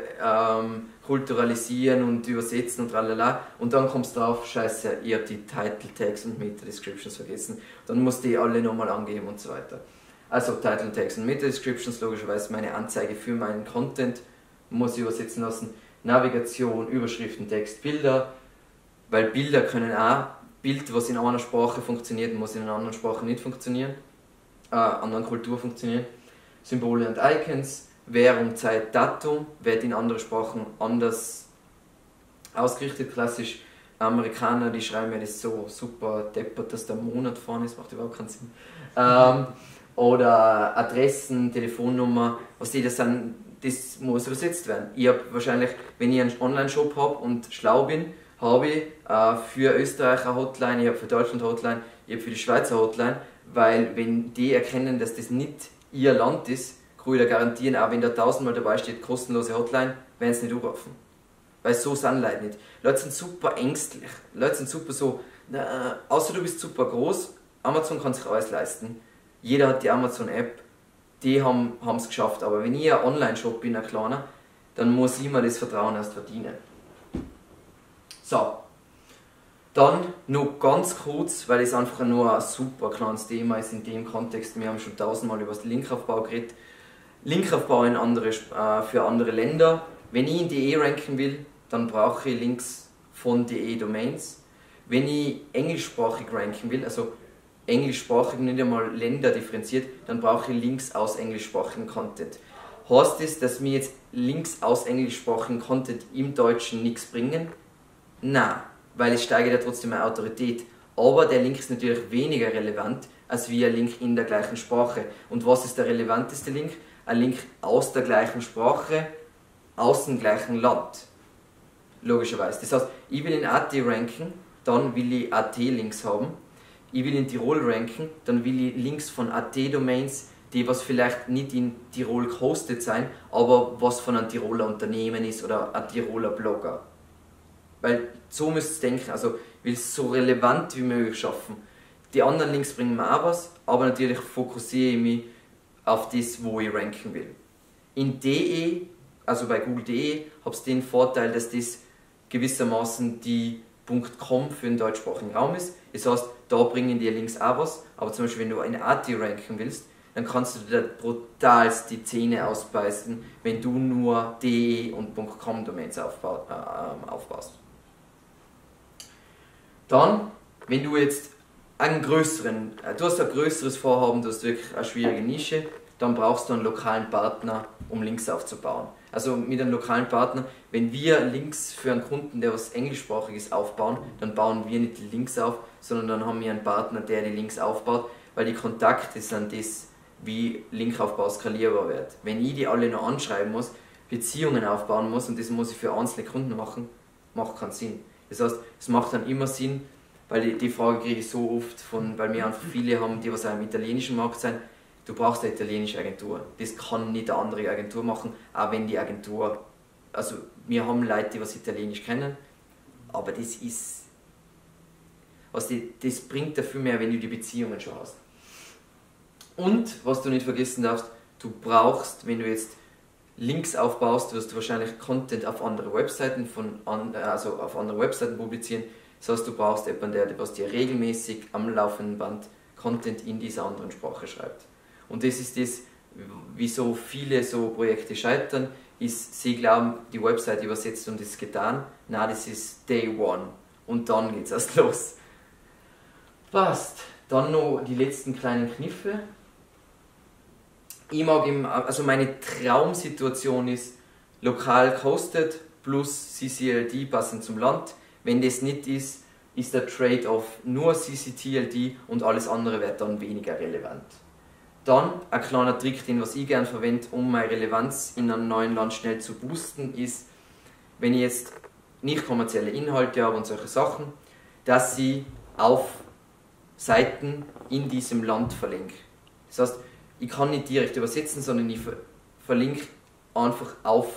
kulturalisieren und übersetzen und tralala und dann kommst du drauf, scheiße, ich habe die Title Tags und Meta Descriptions vergessen, dann musst du die alle nochmal angeben und so weiter. Also Title Tags und Meta Descriptions, logischerweise meine Anzeige für meinen Content, muss ich übersetzen lassen, Navigation, Überschriften, Text, Bilder, weil Bilder können auch, Bild, was in einer Sprache funktioniert, muss in einer anderen Sprache nicht funktionieren, anderen Kultur funktionieren, Symbole und Icons, Währung, Zeit, Datum, wird in anderen Sprachen anders ausgerichtet. Klassisch Amerikaner, die schreiben mir das so super deppert, dass der Monat vorne ist, macht überhaupt keinen Sinn. Oder Adressen, Telefonnummer, was die das sind, das muss übersetzt werden. Ich habe wahrscheinlich, wenn ich einen Online-Shop habe und schlau bin, habe ich für Österreich eine Hotline, ich habe für Deutschland eine Hotline, ich habe für die Schweiz eine Hotline, weil wenn die erkennen, dass das nicht ihr Land ist, oder garantieren, auch wenn da 1000-mal dabei steht, kostenlose Hotline, werden sie nicht anrufen. Weil so sind Leute nicht. Leute sind super ängstlich. Leute sind super so, außer du bist super groß Amazon kann sich alles leisten. Jeder hat die Amazon-App, die haben es geschafft. Aber wenn ich ein Online-Shop bin, ein kleiner, dann muss ich mir das Vertrauen erst verdienen. So, dann noch ganz kurz, weil es einfach nur ein super kleines Thema ist in dem Kontext. Wir haben schon tausendmal über das Linkaufbau geredet. Linkaufbau in andere, für andere Länder. Wenn ich in DE ranken will, dann brauche ich Links von DE Domains. Wenn ich englischsprachig ranken will, also englischsprachig, nicht einmal Länder differenziert, dann brauche ich Links aus englischsprachigem Content. Heißt das, dass mir jetzt Links aus englischsprachigem Content im Deutschen nichts bringen? Nein, weil ich steige da trotzdem meine Autorität. Aber der Link ist natürlich weniger relevant, als wie ein Link in der gleichen Sprache. Und was ist der relevanteste Link? Ein Link aus der gleichen Sprache, aus dem gleichen Land. Logischerweise. Das heißt, ich will in AT ranken, dann will ich AT-Links haben. Ich will in Tirol ranken, dann will ich Links von AT-Domains, die was vielleicht nicht in Tirol gehostet sein, aber was von einem Tiroler Unternehmen ist oder einem Tiroler Blogger. Weil so müsst ihr denken, also ich will es so relevant wie möglich schaffen. Die anderen Links bringen mir auch was, aber natürlich fokussiere ich mich auf das, wo ich ranken will. In DE, also bei Google.de, habe ich den Vorteil, dass das gewissermaßen die .com für den deutschsprachigen Raum ist. Das heißt, da bringen dir Links auch was, aber zum Beispiel wenn du in AT ranken willst, dann kannst du dir brutalst die Zähne ausbeißen, wenn du nur DE und .com Domains aufbaust. Dann, wenn du jetzt einen größeren, du hast ein größeres Vorhaben, du hast wirklich eine schwierige Nische, dann brauchst du einen lokalen Partner, um Links aufzubauen. Also mit einem lokalen Partner, wenn wir Links für einen Kunden, der was Englischsprachiges aufbauen, dann bauen wir nicht die Links auf, sondern dann haben wir einen Partner, der die Links aufbaut, weil die Kontakte sind das, wie Linkaufbau skalierbar wird. Wenn ich die alle noch anschreiben muss, Beziehungen aufbauen muss und das muss ich für einzelne Kunden machen, macht keinen Sinn. Das heißt, es macht dann immer Sinn, weil die Frage kriege ich so oft, weil wir einfach viele haben, die was auch im italienischen Markt sind. Du brauchst eine italienische Agentur. Das kann nicht eine andere Agentur machen, auch wenn die Agentur... Also wir haben Leute, die was Italienisch kennen, aber das ist... Also das bringt dir viel mehr, wenn du die Beziehungen schon hast. Und, was du nicht vergessen darfst, du brauchst, wenn du jetzt Links aufbaust, wirst du wahrscheinlich Content auf andere Webseiten, publizieren. Das heißt, du brauchst jemanden, der was dir regelmäßig am laufenden Band Content in dieser anderen Sprache schreibt. Und das ist das, wieso viele so Projekte scheitern, ist, sie glauben, die Website übersetzt und ist getan. Nein, das ist Day One. Und dann geht's erst los. Passt. Dann noch die letzten kleinen Kniffe. Ich mag also meine Traumsituation ist, lokal gehostet plus CCLD passend zum Land. Wenn das nicht ist, ist der Trade-off nur CCTLD und alles andere wird dann weniger relevant. Dann ein kleiner Trick, den was ich gerne verwende, um meine Relevanz in einem neuen Land schnell zu boosten, ist, wenn ich jetzt nicht kommerzielle Inhalte habe und solche Sachen, dass ich auf Seiten in diesem Land verlinke. Das heißt, ich kann nicht direkt übersetzen, sondern ich verlinke einfach auf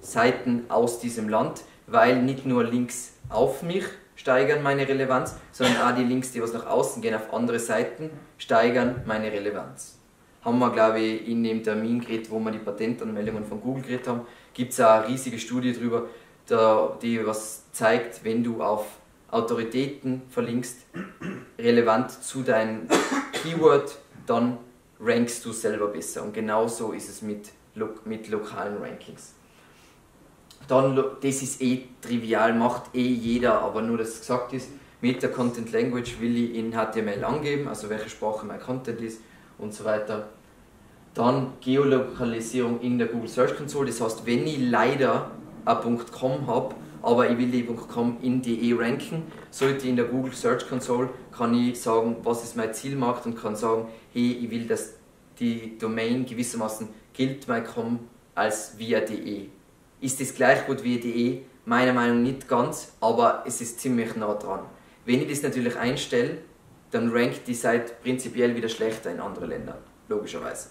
Seiten aus diesem Land, weil nicht nur Links auf mich steigern meine Relevanz, sondern auch die Links, die was nach außen gehen, auf andere Seiten, steigern meine Relevanz. Haben wir, glaube ich, in dem Termin geredet, wo wir die Patentanmeldungen von Google geredet haben, gibt es eine riesige Studie darüber, die was zeigt, wenn du auf Autoritäten verlinkst, relevant zu deinem Keyword, dann rankst du selber besser. Und genauso ist es mit lokalen Rankings. Dann, das ist eh trivial, macht eh jeder, aber nur, dass es gesagt ist, mit der Content Language will ich in HTML angeben, also welche Sprache mein Content ist und so weiter. Dann Geolokalisierung in der Google Search Console, das heißt, wenn ich leider ein .com habe, aber ich will die .com in DE ranken, sollte ich in der Google Search Console, kann ich sagen, was ist mein Zielmarkt und kann sagen, hey, ich will, dass die Domain gewissermaßen gilt mein .com als via DE. Ist das gleich gut wie DE? Meiner Meinung nach nicht ganz, aber es ist ziemlich nah dran. Wenn ich das natürlich einstelle, dann rankt die Seite prinzipiell wieder schlechter in anderen Ländern, logischerweise.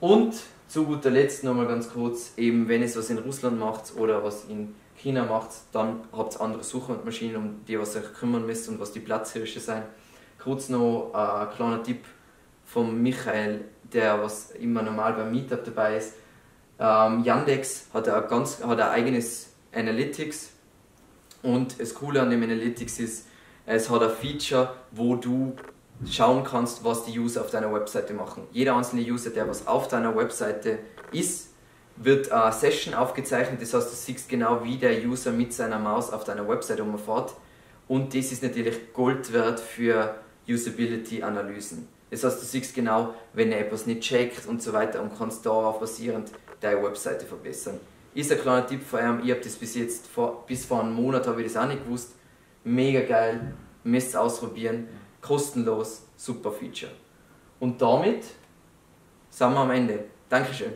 Und zu guter Letzt nochmal ganz kurz, eben wenn ihr was in Russland macht oder was in China macht, dann habt ihr andere Suchmaschinen, um die was euch kümmern müsst und was die Platzhirsche sind. kurz noch ein kleiner Tipp von Michael, der was immer normal beim Meetup dabei ist. Yandex hat ein eigenes Analytics, und das Coole an dem Analytics ist, es hat ein Feature, wo du schauen kannst, was die User auf deiner Webseite machen. Jeder einzelne User, der was auf deiner Webseite ist, wird eine Session aufgezeichnet, das heißt, du siehst genau, wie der User mit seiner Maus auf deiner Webseite rumfährt, und das ist natürlich Gold wert für Usability-Analysen. Das heißt, du siehst genau, wenn er etwas nicht checkt und so weiter, und kannst darauf basierend deine Webseite verbessern. Ist ein kleiner Tipp vor allem, ich habe das bis vor einem Monat habe ich das auch nicht gewusst. Mega geil, müsst es ausprobieren, kostenlos, super Feature. Und damit sind wir am Ende. Dankeschön.